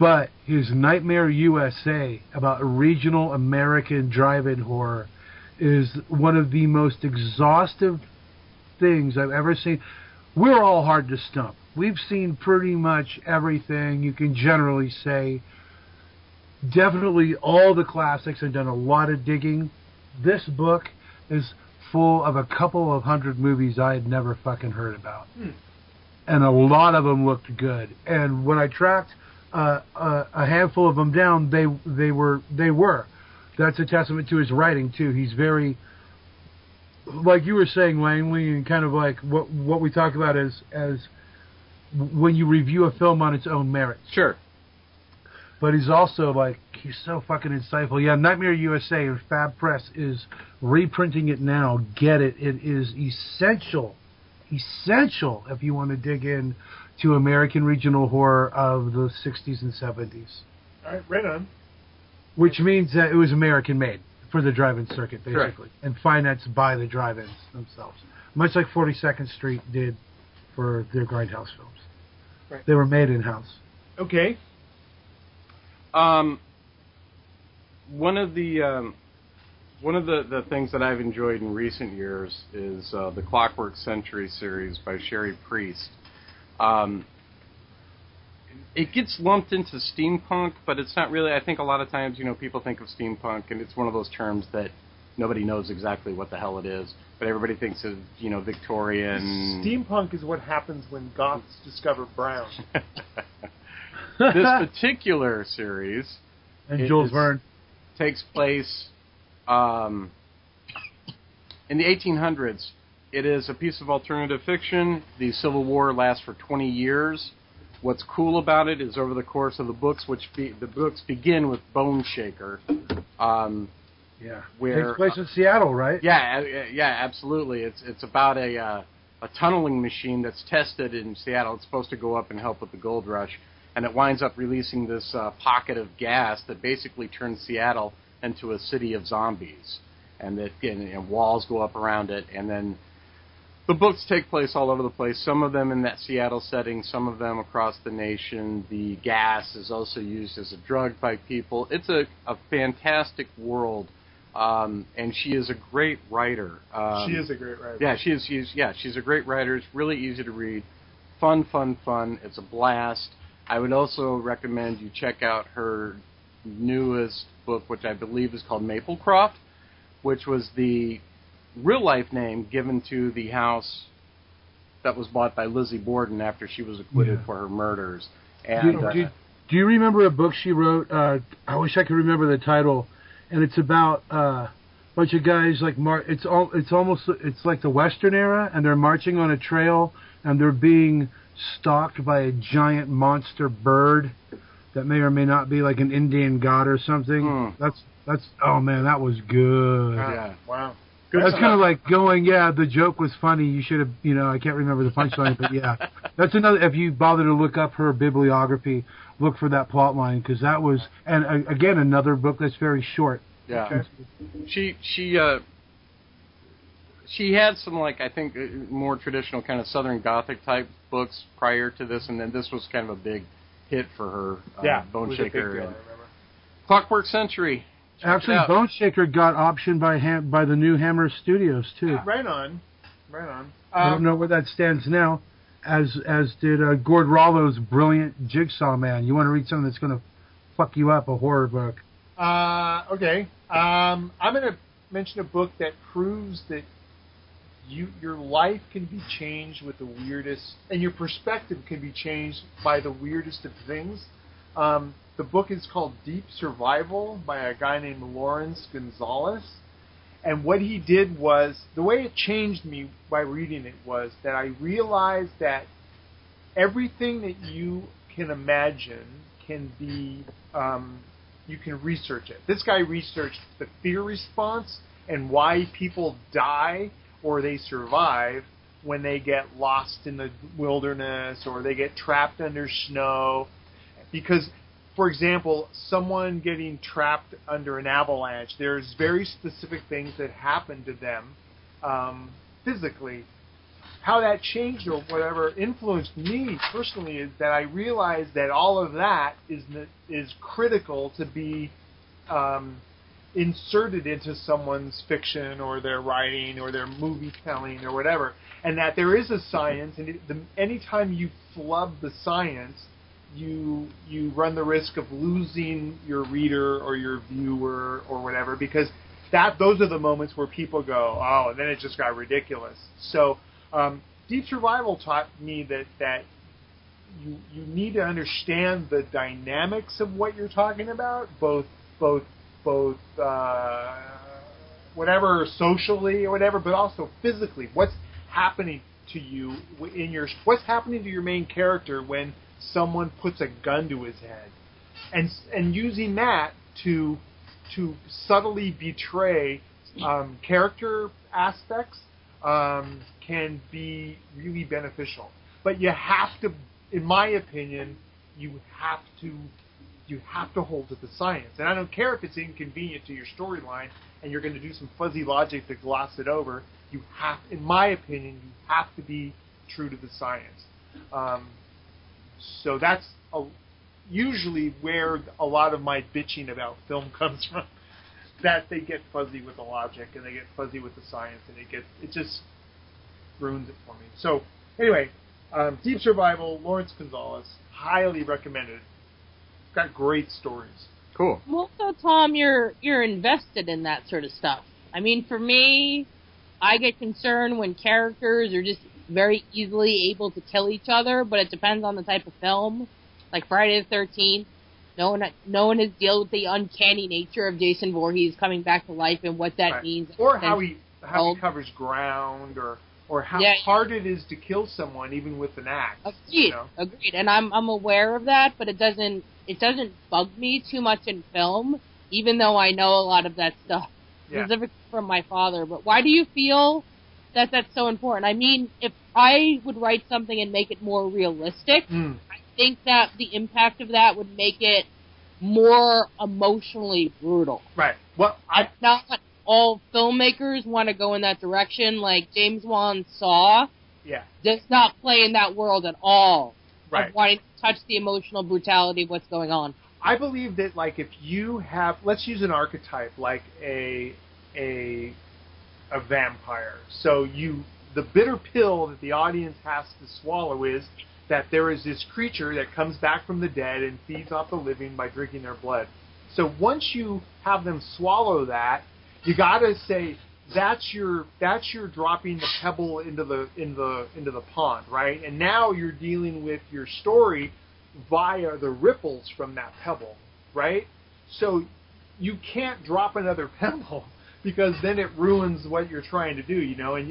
But his Nightmare USA, about regional American drive-in horror, is one of the most exhaustive things I've ever seen. We're all hard to stump. We've seen pretty much everything you can generally say. Definitely all the classics, and done a lot of digging. This book is full of a couple of hundred movies I had never fucking heard about. And a lot of them looked good. And when I tracked... a handful of them down, they were. That's a testament to his writing too. He's very, like you were saying, Langley, and kind of like what we talk about as when you review a film on its own merit. Sure. But he's also like, he's so fucking insightful. Yeah, Nightmare USA and Fab Press is reprinting it now. Get it. It is essential if you want to dig in to American regional horror of the 60s and 70s. All right, right on. Which means that it was American-made for the drive-in circuit, basically. Correct. And financed by the drive-ins themselves. Much like 42nd Street did for their Grindhouse films. Right. They were made in-house. Okay. One of the things that I've enjoyed in recent years is the Clockwork Century series by Sherry Priest. It gets lumped into steampunk, but it's not really. I think a lot of times, people think of steampunk, and it's one of those terms that nobody knows exactly what the hell it is, but everybody thinks of, Victorian... Steampunk is what happens when goths discover brown. This particular series... And Jules Verne. ...takes place in the 1800s. It is a piece of alternative fiction. The Civil War lasts for 20 years. What's cool about it is over the course of the books, which the books begin with Bone Shaker. Takes place in Seattle, right? Yeah, absolutely. It's about a tunneling machine that's tested in Seattle. It's supposed to go up and help with the gold rush, and it winds up releasing this pocket of gas that basically turns Seattle into a city of zombies, and walls go up around it, and then. The books take place all over the place, some of them in that Seattle setting, some of them across the nation. The gas is also used as a drug by people. It's a fantastic world, and she is a great writer. Yeah, she's a great writer. It's really easy to read. Fun. It's a blast. I would also recommend you check out her newest book, which I believe is called Maplecroft, which was the... real-life name given to the house that was bought by Lizzie Borden after she was acquitted for her murders. And do you remember a book she wrote? I wish I could remember the title. And it's about a bunch of guys like it's like the Western era, and they're marching on a trail, and they're being stalked by a giant monster bird that may or may not be like an Indian god or something. That's oh man, that was good. Yeah, wow. That's kind of like going, the joke was funny. You should have, I can't remember the punchline, but yeah, That's another. If you bother to look up her bibliography, look for that plot line, because that was, and again, another book that's very short. Yeah. Okay. She had some, like, I think more traditional kind of Southern Gothic type books prior to this, and then this was kind of a big hit for her. Bone Shaker and Clockwork Century. Actually, Bone Shaker got optioned by the new Hammer Studios too. Yeah. Right on. I don't know where that stands now. As did Gord Rollo's brilliant Jigsaw Man. You want to read something that's going to fuck you up, a horror book. Okay. I'm going to mention a book that proves that your life can be changed with the weirdest, and your perspective can be changed by the weirdest of things. The book is called Deep Survival by a guy named Lawrence Gonzalez. And what he did was, the way it changed me by reading it was that I realized that everything that you can imagine can be, you can research it. This guy researched the fear response and why people die or they survive when they get lost in the wilderness or they get trapped under snow. Because, for example, someone getting trapped under an avalanche, there's very specific things that happen to them physically. How that changed or whatever influenced me personally is that I realized that all of that is critical to be inserted into someone's fiction or their writing or their movie telling or whatever, and that there is a science, and anytime you flub the science, you run the risk of losing your reader or your viewer or whatever, because those are the moments where people go, oh, and then it just got ridiculous. So Deep Survival taught me that you need to understand the dynamics of what you're talking about, both whatever socially or whatever, but also physically. What's happening to you what's happening to your main character when someone puts a gun to his head, and using that to subtly betray character aspects can be really beneficial. But you have to, in my opinion, you have to hold to the science. And I don't care if it's inconvenient to your storyline and you're going to do some fuzzy logic to gloss it over. You have, in my opinion, you have to be true to the science. So that's usually where a lot of my bitching about film comes from, that they get fuzzy with the logic and they get fuzzy with the science, and it just ruins it for me. So anyway, Deep Survival, Lawrence Gonzalez, highly recommended. It's got great stories. Cool. Well, so Tom, you're invested in that sort of stuff. I mean, for me, I get concerned when characters are just very easily able to kill each other, but it depends on the type of film. Like Friday the 13th, no one has dealt with the uncanny nature of Jason Voorhees coming back to life and what that means. Or how he covers ground, or how hard it is to kill someone even with an axe. Agreed, you know? Agreed. And I'm aware of that, but it doesn't bug me too much in film, even though I know a lot of that stuff, specifically from my father. But why do you feel that's so important? I mean, if I would write something and make it more realistic, I think that the impact of that would make it more emotionally brutal. Right. Well, not all filmmakers want to go in that direction. Like James Wan's Saw, does not play in that world at all. Right. Of wanting to touch the emotional brutality of what's going on. I believe that, like, if you have, let's use an archetype like a vampire. So the bitter pill that the audience has to swallow is that there is this creature that comes back from the dead and feeds off the living by drinking their blood. So once you have them swallow that, you gotta say that's your dropping the pebble into the pond, right? And now you're dealing with your story via the ripples from that pebble, right? So you can't drop another pebble, because then it ruins what you're trying to do, you know, and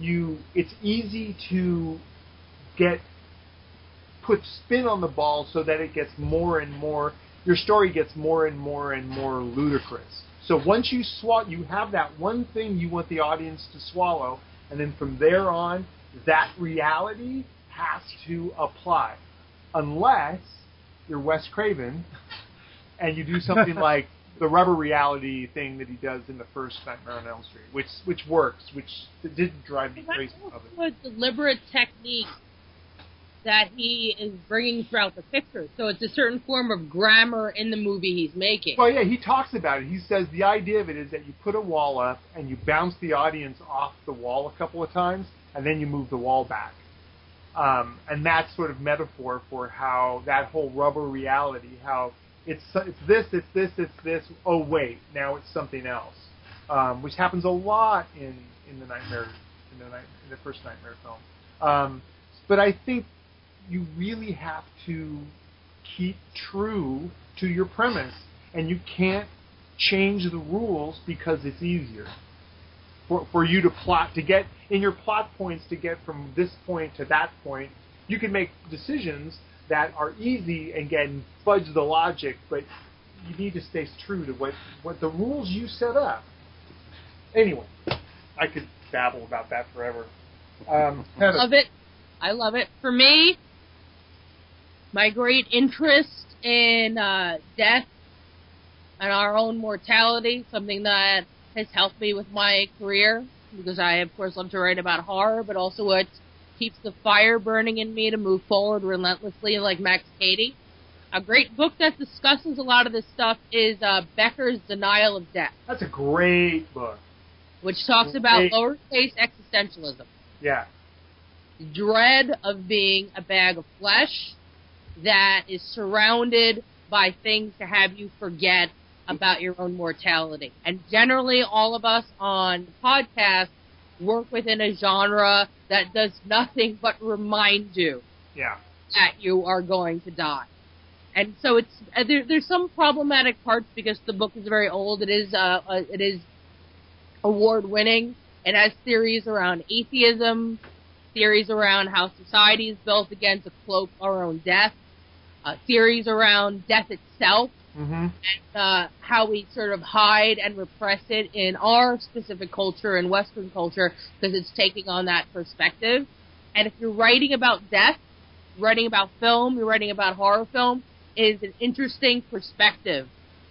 it's easy to put spin on the ball so that it gets more and more, your story gets more and more and more ludicrous. So once you have that one thing you want the audience to swallow, and then from there on, that reality has to apply. Unless you're Wes Craven and you do something like the rubber reality thing that he does in the first Nightmare on Elm Street, which works, which didn't drive me crazy. It's a deliberate technique that he is bringing throughout the picture. So it's a certain form of grammar in the movie he's making. Well, yeah, he talks about it. He says the idea of it is that you put a wall up and you bounce the audience off the wall a couple of times, and then you move the wall back. And that's sort of metaphor for how that whole rubber reality, how it's this, oh wait, now it's something else. Which happens a lot in the first Nightmare film. But I think you really have to keep true to your premise, and you can't change the rules because it's easier for you to plot, to get in your plot points, to get from this point to that point. You can make decisions that are easy and can fudge the logic, but you need to stay true to what the rules you set up. Anyway, I could babble about that forever. Heather. I love it. For me, my great interest in death and our own mortality, something that has helped me with my career, because I, of course, love to write about horror, but also what keeps the fire burning in me to move forward relentlessly, like Max Cady. A great book that discusses a lot of this stuff is Becker's Denial of Death. That's a great book. Which talks about lowercase existentialism. Yeah. Dread of being a bag of flesh that is surrounded by things to have you forget about your own mortality. And generally, all of us on podcasts work within a genre that does nothing but remind you that you are going to die. And so it's there's some problematic parts because the book is very old. It is award-winning. It has theories around atheism, theories around how society is built again to cloak our own death, theories around death itself, mm-hmm. and how we sort of hide and repress it in our specific culture and Western culture because it's taking on that perspective. And if you're writing about death, writing about film, you're writing about horror film, is an interesting perspective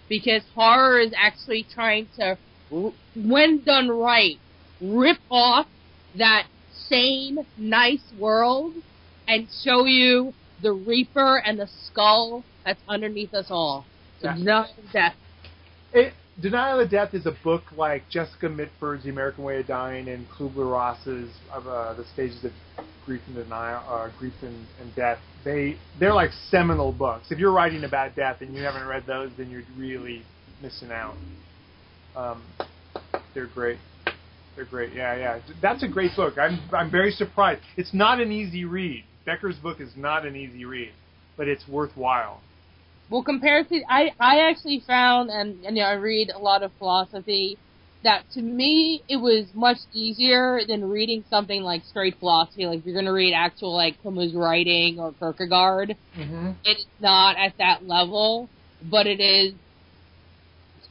because horror is actually trying to, when done right, rip off that sane, nice world and show you the reaper and the skull that's underneath us all. Denial of Death. Denial of Death is a book like Jessica Mitford's The American Way of Dying and Kubler-Ross's The Stages of Grief and Denial, Grief and Death. They're like seminal books. If you're writing about death and you haven't read those, then you're really missing out. They're great. They're great. Yeah. That's a great book. I'm very surprised. It's not an easy read. Becker's book is not an easy read, but it's worthwhile. Well, compared to I actually found, and you know, I read a lot of philosophy, that to me it was much easier than reading something like straight philosophy. Like if you're going to read actual like Camus' writing or Kierkegaard, mm-hmm. It's not at that level, but it is.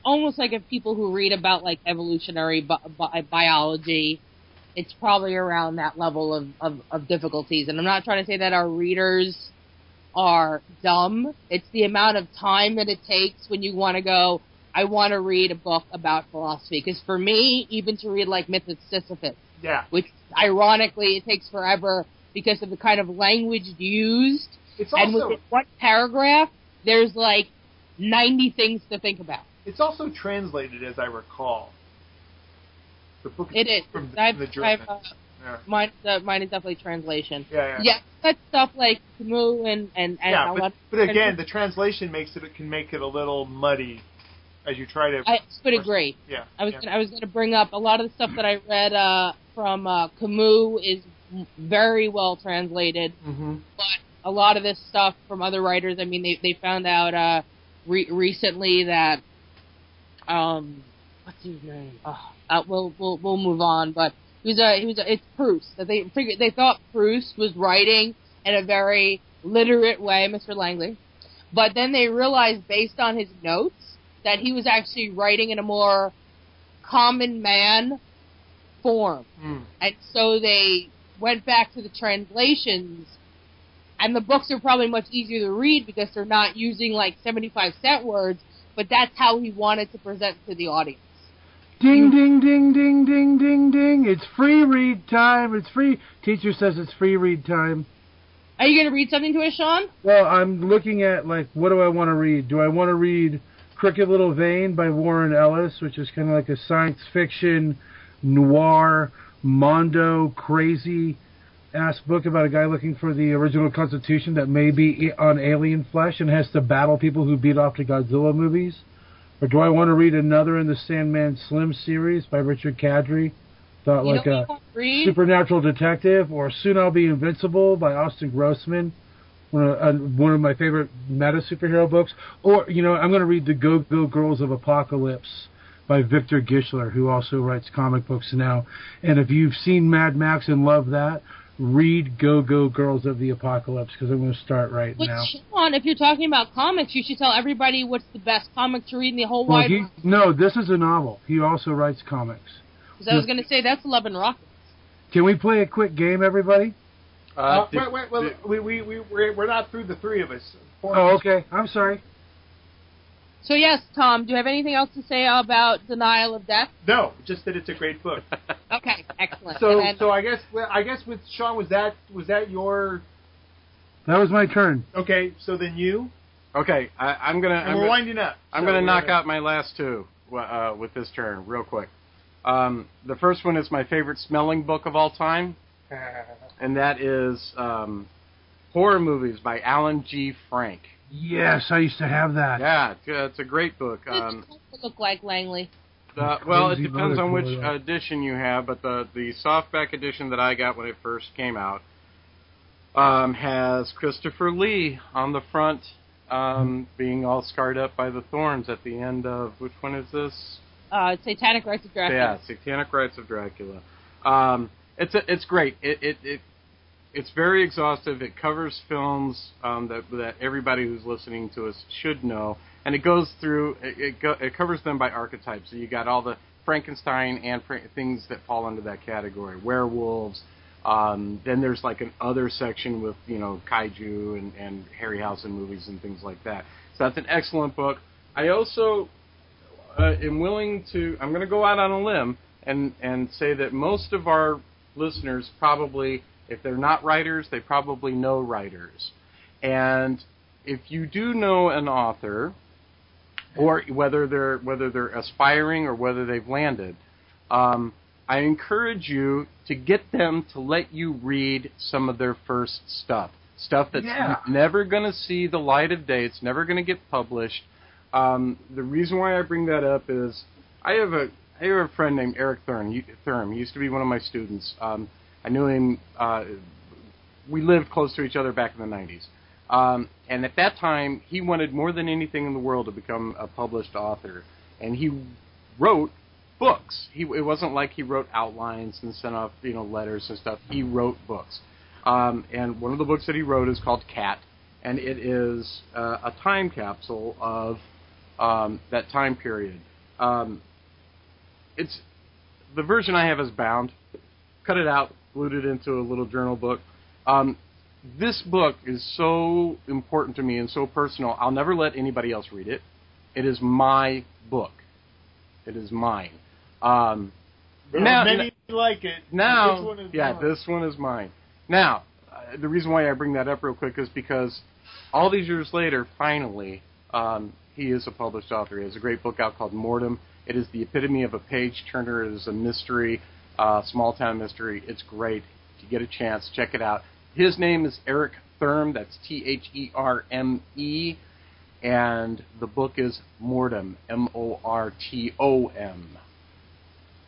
Almost like if people who read about like evolutionary biology, it's probably around that level of difficulties. And I'm not trying to say that our readers are dumb. It's the amount of time that it takes when you want to go, I want to read a book about philosophy. Because for me, even to read like Myth of Sisyphus, which ironically it takes forever because of the kind of language used. It's also, and within one paragraph, there's like 90 things to think about. It's also translated, as I recall. The book is from the German. Mine is definitely translation. Yeah, that stuff like Camus and but again, the translation can make it a little muddy as you try to. I would agree. Yeah, I was going to bring up a lot of the stuff that I read from Camus is very well translated, mm-hmm. but a lot of this stuff from other writers. I mean, they found out recently that. What's his name? We'll move on. But it's Proust. They thought Proust was writing in a very literate way, Mr. Langley. But then they realized, based on his notes, that he was actually writing in a more common man form. And so they went back to the translations, and the books are probably much easier to read because they're not using, like, 75-cent words, but that's how he wanted to present to the audience. Ding, ding, ding, ding, ding, ding, ding. It's free read time. It's free. Teacher says it's free read time. Are you going to read something to us, Sean? Well, I'm looking at, like, what do I want to read? Do I want to read Crooked Little Vein by Warren Ellis, which is kind of like a science fiction, noir, mondo, crazy-ass book about a guy looking for the original Constitution that may be on alien flesh and has to battle people who beat off to Godzilla movies? Or do I want to read another in the Sandman Slim series by Richard Kadri? Thought like a supernatural detective, or Soon I'll Be Invincible by Austin Grossman, one of my favorite meta superhero books. Or, you know, I'm going to read The Go-Go Girls of Apocalypse by Victor Gishler, who also writes comic books now. And if you've seen Mad Max and love that, read Go-Go Girls of the Apocalypse, because I'm going to start now. Sean, if you're talking about comics, you should tell everybody what's the best comic to read in the whole wide world. No, this is a novel. He also writes comics. I was going to say, that's Love and Rockets. Can we play a quick game, everybody? We're not through the three of us. Oh, okay. I'm sorry. So, yes, Tom, do you have anything else to say about Denial of Death? No, just that it's a great book. Okay, excellent. So I guess with Sean, was that your... That was my turn. Okay, so then you... Okay, I'm going to... We're winding up. I'm going to knock out my last two with this turn real quick. The first one is my favorite smelling book of all time, and that is Horror Movies by Alan G. Frank. Yes, I used to have that. Yeah, it's a great book. What does it look like, Langley? Well, it depends on which edition you have, but the softback edition that I got when it first came out has Christopher Lee on the front, being all scarred up by the thorns at the end of, which one is this? Satanic Rites of Dracula. Yeah, Satanic Rites of Dracula. It's great. It's very exhaustive. It covers films that everybody who's listening to us should know, and it goes through. It covers them by archetypes. So you got all the Frankenstein and things that fall under that category. Werewolves. Then there's like an other section with kaiju and Harryhausen movies and things like that. So that's an excellent book. I also am willing to... I'm going to go out on a limb and say that most of our listeners probably, if they're not writers, they probably know writers. And if you do know an author, or whether they're aspiring or whether they've landed, I encourage you to get them to let you read some of their first stuff that's never going to see the light of day. It's never going to get published. The reason why I bring that up is I have a friend named Eric Thurm. He used to be one of my students. I knew him. We lived close to each other back in the 90s. And at that time, he wanted more than anything in the world to become a published author. And he wrote books. It wasn't like he wrote outlines and sent off letters and stuff. He wrote books. And one of the books that he wrote is called Cat, and it is a time capsule of... that time period. It's the version I have is bound. Cut it out, glued it into a little journal book. This book is so important to me and so personal. I'll never let anybody else read it. It is my book. It is mine. This one is mine. Now, the reason why I bring that up real quick is because all these years later, finally, he is a published author. He has a great book out called Mortem. It is the epitome of a page-turner. It is a mystery, small-town mystery. It's great. If you get a chance, check it out. His name is Eric Thurm. That's Therme. And the book is Mortem, Mortom.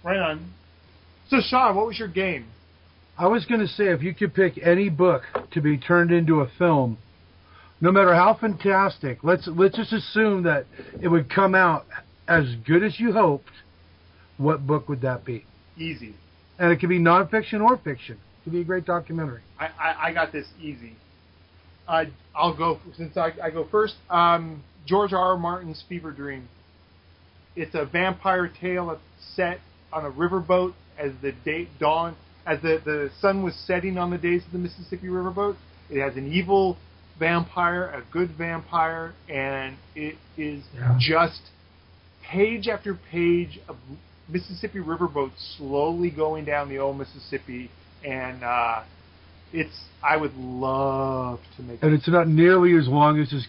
Right on. So, Sean, what was your game? I was going to say, if you could pick any book to be turned into a film, no matter how fantastic, let's just assume that it would come out as good as you hoped, what book would that be? Easy. And it could be nonfiction or fiction. It could be a great documentary. I got this easy. I'll go, since I go first, George R. R. Martin's Fever Dream. It's a vampire tale set on a riverboat as the day dawns. as the sun was setting on the days of the Mississippi riverboats. It has an evil vampire, a good vampire, and it is just page after page of Mississippi riverboats slowly going down the old Mississippi, and I would love to make it. And it's not nearly as long as his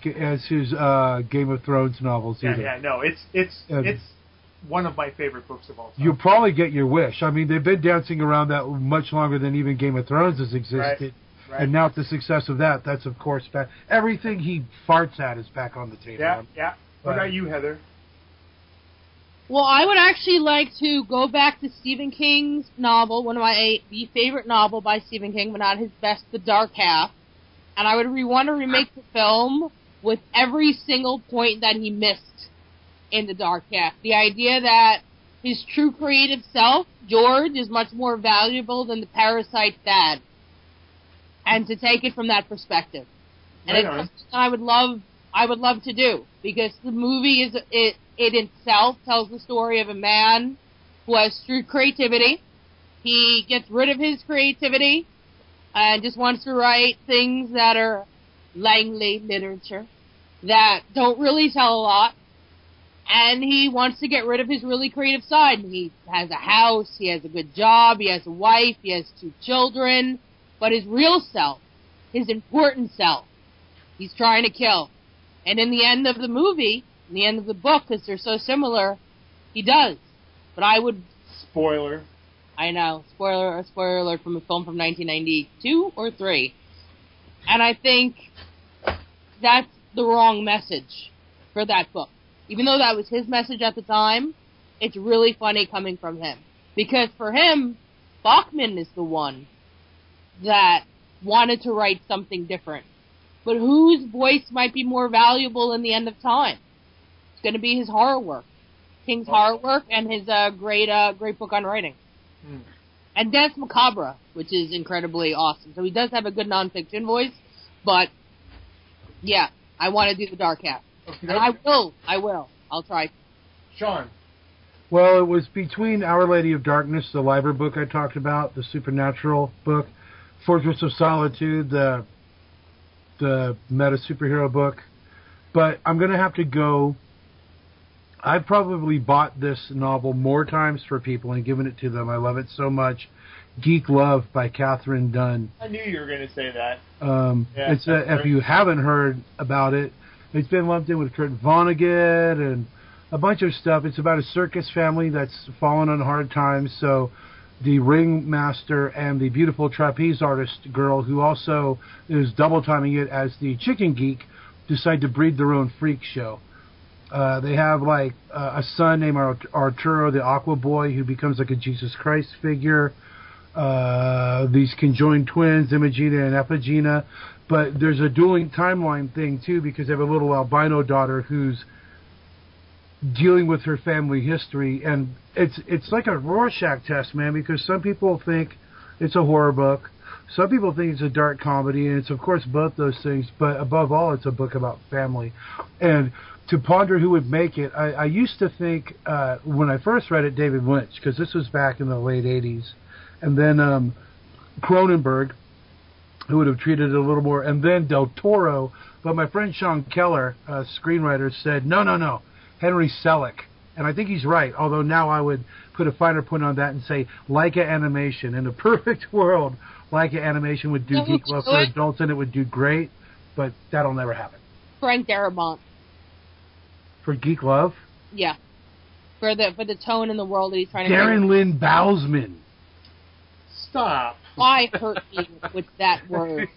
Game of Thrones novels either. Yeah, no, it's one of my favorite books of all time. You'll probably get your wish. I mean, they've been dancing around that much longer than even Game of Thrones has existed. Right. And now the success of that, that's of course back. Everything he farts at is back on the table. Yeah. What about you, Heather? Well, I would actually like to go back to Stephen King's novel, one of the favorite novel by Stephen King, but not his best, The Dark Half. And I would want to remake the film with every single point that he missed in The Dark Half. The idea that his true creative self, George, is much more valuable than the parasite Thad. And to take it from that perspective. And it's something I would love to do, because the movie it itself tells the story of a man who has true creativity. He gets rid of his creativity and just wants to write things that are Langley literature that don't really tell a lot. And he wants to get rid of his really creative side. He has a house, he has a good job, he has a wife, he has 2 children, but his real self, his important self, he's trying to kill. And in the end of the movie, in the end of the book, because they're so similar, he does. But I would... Spoiler. I know. Spoiler alert from a film from 1992 or 3. And I think that's the wrong message for that book. Even though that was his message at the time, it's really funny coming from him. Because for him, Bachman is the one that wanted to write something different. But whose voice might be more valuable in the end of time? It's going to be his horror work, King's horror work, and his great book on writing, and Dance Macabre, which is incredibly awesome. So he does have a good nonfiction voice, but yeah, I want to do The Dark Half, and I will. I'll try. Sean. Well, it was between Our Lady of Darkness, the Libra book I talked about, the supernatural book, Fortress of Solitude, the meta superhero book, but I'm going to have to go. I probably bought this novel more times for people and given it to them. I love it so much. Geek Love by Catherine Dunn. I knew you were going to say that. If you haven't heard about it, it's been lumped in with Kurt Vonnegut and a bunch of stuff. It's about a circus family that's fallen on hard times. So the ringmaster and the beautiful trapeze artist girl, who also is double-timing it as the chicken geek, decide to breed their own freak show. They have a son named Arturo, the Aqua Boy, who becomes like a Jesus Christ figure. These conjoined twins, Imogena and Epigena. But there's a dueling timeline thing, too, because they have a little albino daughter who's dealing with her family history. And it's like a Rorschach test, man, because some people think it's a horror book. Some people think it's a dark comedy, and it's, of course, both those things. But above all, it's a book about family. And to ponder who would make it, I used to think, when I first read it, David Lynch, because this was back in the late 80s. And then Cronenberg, who would have treated it a little more, and then Del Toro. But my friend Sean Keller, a screenwriter, said, no, Henry Selick. And I think he's right, although now I would put a finer point on that and say Leica Animation. In a perfect world, Leica Animation would do Geek Love for adults, and it would do great, but that'll never happen. Frank Darabont. For Geek Love? Yeah. For the tone in the world that he's trying to make. Darren Lynn Bousman. Stop. Why hurt me with that word?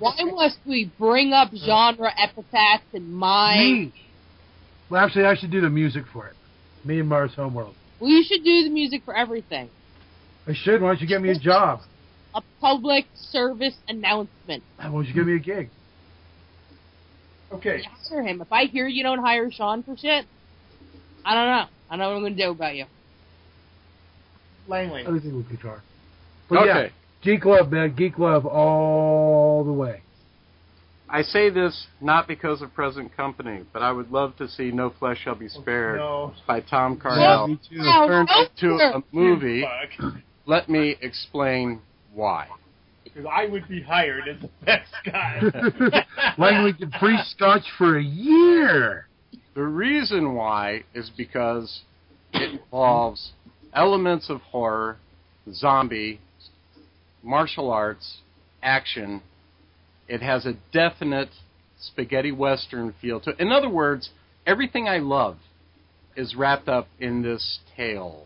Why must we bring up genre epithets and mine? Well, actually, I should do the music for it. Me and Mars Homeworld. Well, you should do the music for everything. I should. Why don't you give me a job? A public service announcement. Why don't you give me a gig? Okay. Hire him. If I hear you don't hire Sean for shit, I don't know. I don't know what I'm going to do about you. Langley. Everything with guitar. But okay. Yeah, Geek Love, man. Geek Love all the way. I say this not because of present company, but I would love to see No Flesh Shall Be Spared by Tom Carnell turned into a movie. Let me explain why. Because I would be hired as the best guy. Langley did free scotch for a year. The reason why is because it involves elements of horror, zombie, martial arts, action. It has a definite spaghetti western feel to it. In other words, everything I love is wrapped up in this tale.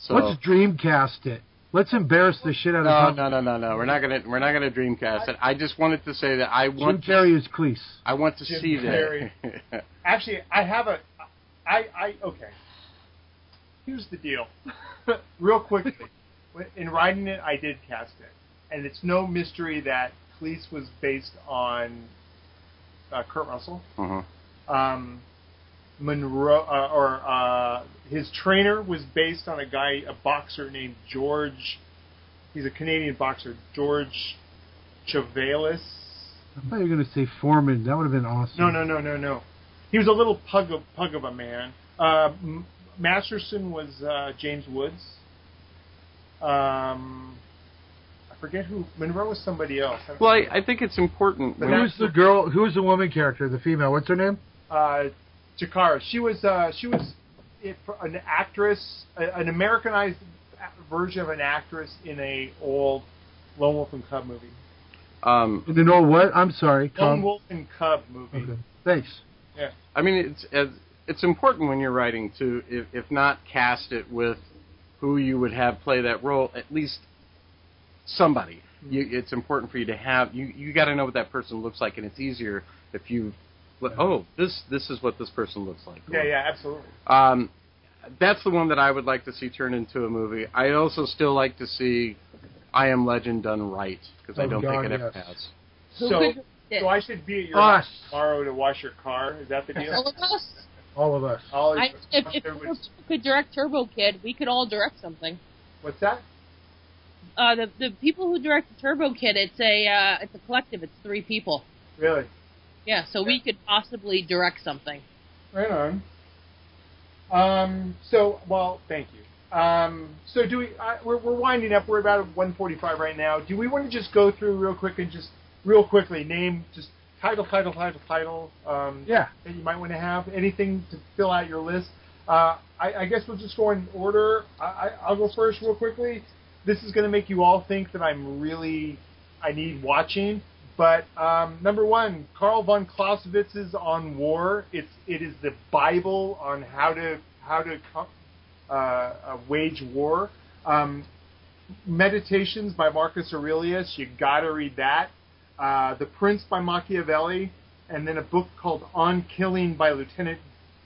So, let's Dreamcast it. Let's embarrass the shit out of him. No. We're not gonna Dreamcast it. I just wanted to say that I want Jim Carrey is Cleese. I want to Jim see Carrey. That. Actually, I have a. Okay. Here's the deal. Real quickly, in writing it, I did cast it, and it's no mystery that Cleese was based on Kurt Russell. Mm-hmm. Monroe, his trainer was based on a boxer named George. He's a Canadian boxer, George Chavalis. I thought you were going to say Foreman. That would have been awesome. No. He was a little pug of a man. Masterson was James Woods. I forget who. Monroe was somebody else. Well, I think it's important. Who's the girl? Who's the woman character? The female? What's her name? Chikara. She was an actress, an Americanized version of an actress in an old Lone Wolf and Cub movie. In an old what? I'm sorry. Lone Wolf and Cub movie. Okay. Thanks. Yeah. I mean, it's important when you're writing to, if not cast it with who you would have play that role, at least somebody. Mm-hmm. It's important for you to have. You got to know what that person looks like, and it's easier if you. Oh, this is what this person looks like. Yeah, absolutely. That's the one that I would like to see turned into a movie. I also still like to see I Am Legend done right, because I don't think it ever has. So I should be at your house tomorrow to wash your car? Is that the deal? All of us. If you could direct Turbo Kid, we could all direct something. What's that? The people who directed Turbo Kid, it's a collective. It's 3 people. Really? Yeah, so we could possibly direct something. Right on. Thank you. We're winding up. We're about 1:45 right now. Do we want to just go through real quick and just real quickly name just title? That you might want to have anything to fill out your list. I guess we'll just go in order. I'll go first real quickly. This is going to make you all think that I need watching. But number 1, Karl von Clausewitz's On War. It is the Bible on how to wage war. Meditations by Marcus Aurelius. You gotta read that. The Prince by Machiavelli, and then a book called On Killing by Lieutenant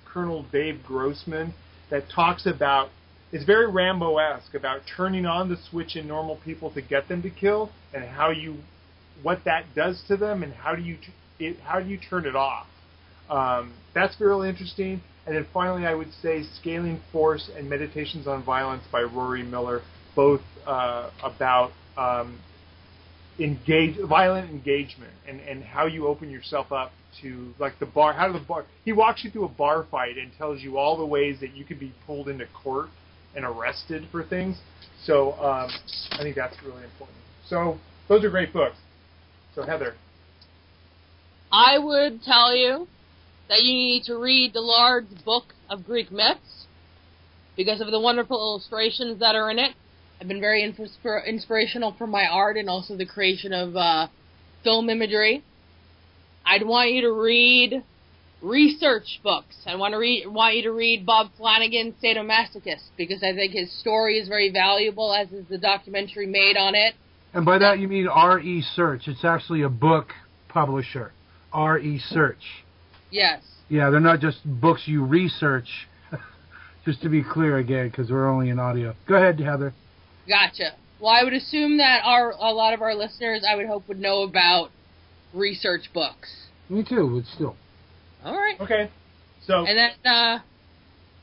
Colonel Dave Grossman that talks about. It's very Rambo-esque about turning on the switch in normal people to get them to kill and how you. What that does to them, and how do you turn it off? That's really interesting. And then finally, I would say Scaling Force and Meditations on Violence by Rory Miller, both about violent engagement and how you open yourself up to like the bar. He walks you through a bar fight and tells you all the ways that you could be pulled into court and arrested for things. So I think that's really important. So those are great books. So, Heather. I would tell you that you need to read the large book of Greek myths because of the wonderful illustrations that are in it. I've been very inspirational for my art and also the creation of film imagery. I'd want you to read research books. I want you to read Bob Flanagan's Sadomasochist because I think his story is very valuable, as is the documentary made on it. And by that you mean R.E. Search. It's actually a book publisher, R.E. Search. Yes. Yeah, they're not just books you research, just to be clear again, because we're only in audio. Go ahead, Heather. Gotcha. Well, I would assume that a lot of our listeners, I would hope, would know about research books. Me too, but still. All right. Okay. So. And then,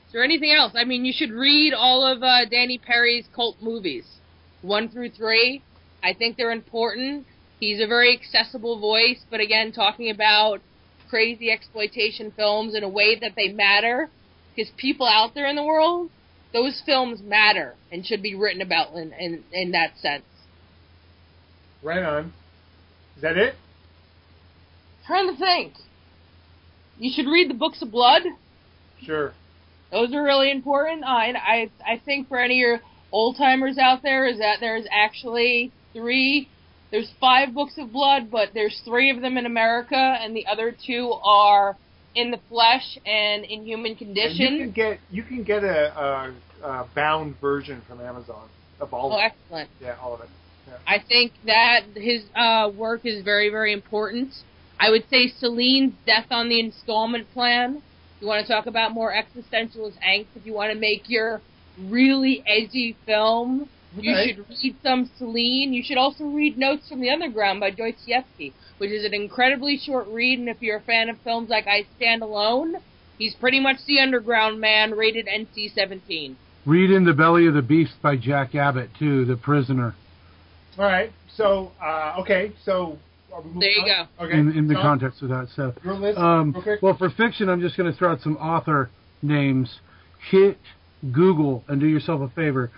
is there anything else? I mean, you should read all of Danny Perry's cult movies, 1 through 3. I think they're important. He's a very accessible voice, but again, talking about crazy exploitation films in a way that they matter, because people out there in the world those films matter and should be written about in that sense. Right on. Is that it? Trying to think. You should read the Books of Blood. Sure. Those are really important. And I think for any of your old-timers out there is that there's actually there's five Books of Blood, but there's three of them in America, and the other two are In the Flesh and In Human Condition. And you can get a bound version from Amazon of all of it. Oh, excellent. Yeah, all of it. Yeah. I think that his work is very, very important. I would say Celine's Death on the Installment Plan. You want to talk about more existentialist angst, if you want to make your really edgy film, you should read some Celine. You should also read Notes from the Underground by Dostoevsky, which is an incredibly short read, and if you're a fan of films like I Stand Alone, he's pretty much the Underground Man, rated NC-17. Read In the Belly of the Beast by Jack Abbott, too, The Prisoner. All right, so, okay, so... There you go. Okay. In the context of that. So, your list, well, for fiction, I'm just going to throw out some author names. Hit Google and do yourself a favor.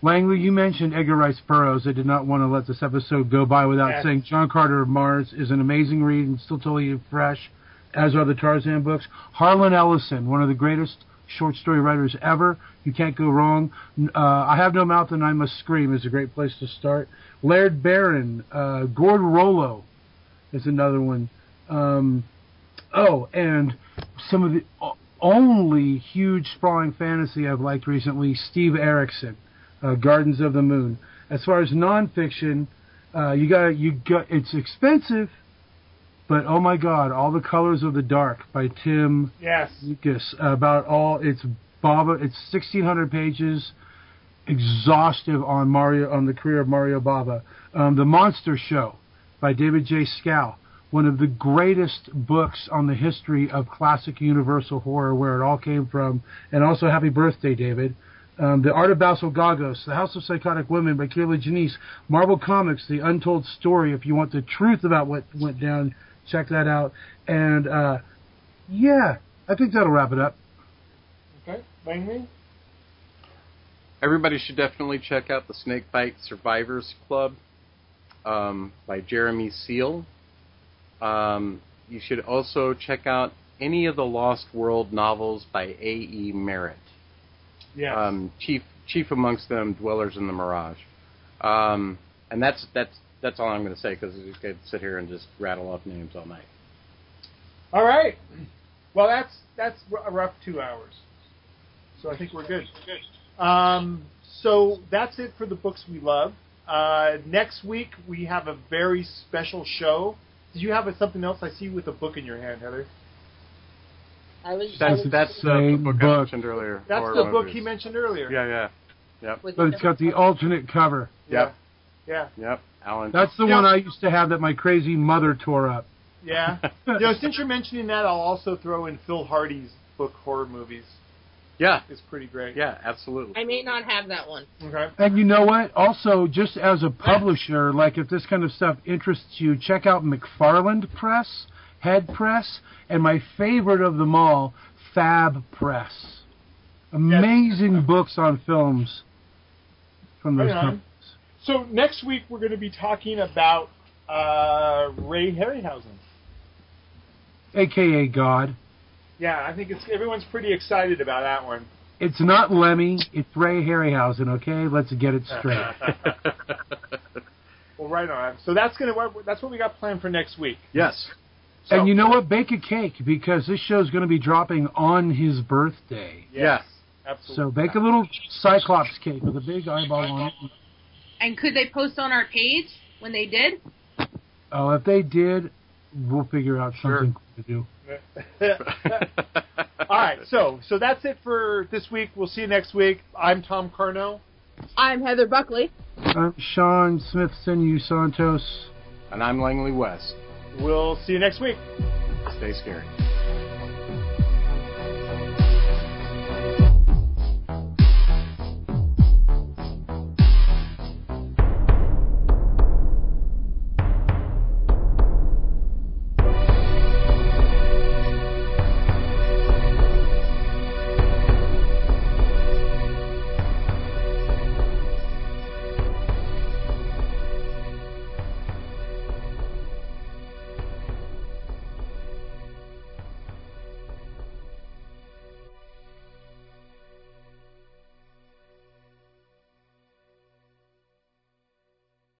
Langley, you mentioned Edgar Rice Burroughs. I did not want to let this episode go by without saying John Carter of Mars is an amazing read and still totally fresh, as are the Tarzan books. Harlan Ellison, one of the greatest short story writers ever. You can't go wrong. I Have No Mouth and I Must Scream is a great place to start. Laird Barron, Gord Rollo is another one. And some of the only huge sprawling fantasy I've liked recently, Steve Erickson, Gardens of the Moon. As far as nonfiction, it's expensive, but oh my God, All the Colors of the Dark by Tim Lucas. It's 1,600 pages, exhaustive on the career of Mario Bava. The Monster Show by David J. Scow, one of the greatest books on the history of classic universal horror, where it all came from, and also happy birthday, David. The Art of Basil Gagos, The House of Psychotic Women by Kayla Janice, Marvel Comics, The Untold Story. If you want the truth about what went down, check that out. And, I think that'll wrap it up. Okay, Langley? Everybody should definitely check out the Snakebite Survivors Club by Jeremy Seal. You should also check out any of the Lost World novels by A.E. Merritt. Yes. Chief amongst them, Dwellers in the Mirage. And that's all I'm going to say, because we could sit here and just rattle off names all night. All right. Well, that's a rough 2 hours. So I think we're good. So that's it for the books we love. Next week, we have a very special show. Did you have something else? I see you with a book in your hand, Heather. That's the book I mentioned earlier. That's the book he mentioned earlier. Yeah. Yep. But it's got the alternate cover. Yep. Yep. Alan. That's the one I used to have that my crazy mother tore up. Yeah. Since you're mentioning that, I'll also throw in Phil Hardy's book, Horror Movies. Yeah. It's pretty great. Yeah, absolutely. I may not have that one. Okay. And you know what? Also, just as a publisher, like if this kind of stuff interests you, check out McFarland Press, Head Press, and my favorite of them all, Fab Press. Amazing books on films from those companies. So next week we're going to be talking about Ray Harryhausen, a.k.a. God. Yeah, I think everyone's pretty excited about that one. It's not Lemmy, it's Ray Harryhausen, okay? Let's get it straight. Well, right on. So that's what we got planned for next week. Yes. So. And you know what? Bake a cake, because this show's going to be dropping on his birthday. Yes, absolutely. So bake a little Cyclops cake with a big eyeball on it. And could they post on our page when they did? Oh, if they did, we'll figure out something to do. All right, so that's it for this week. We'll see you next week. I'm Tom Carno. I'm Heather Buckley. I'm Sean Smithson Santos. And I'm Langley West. We'll see you next week. Stay scary.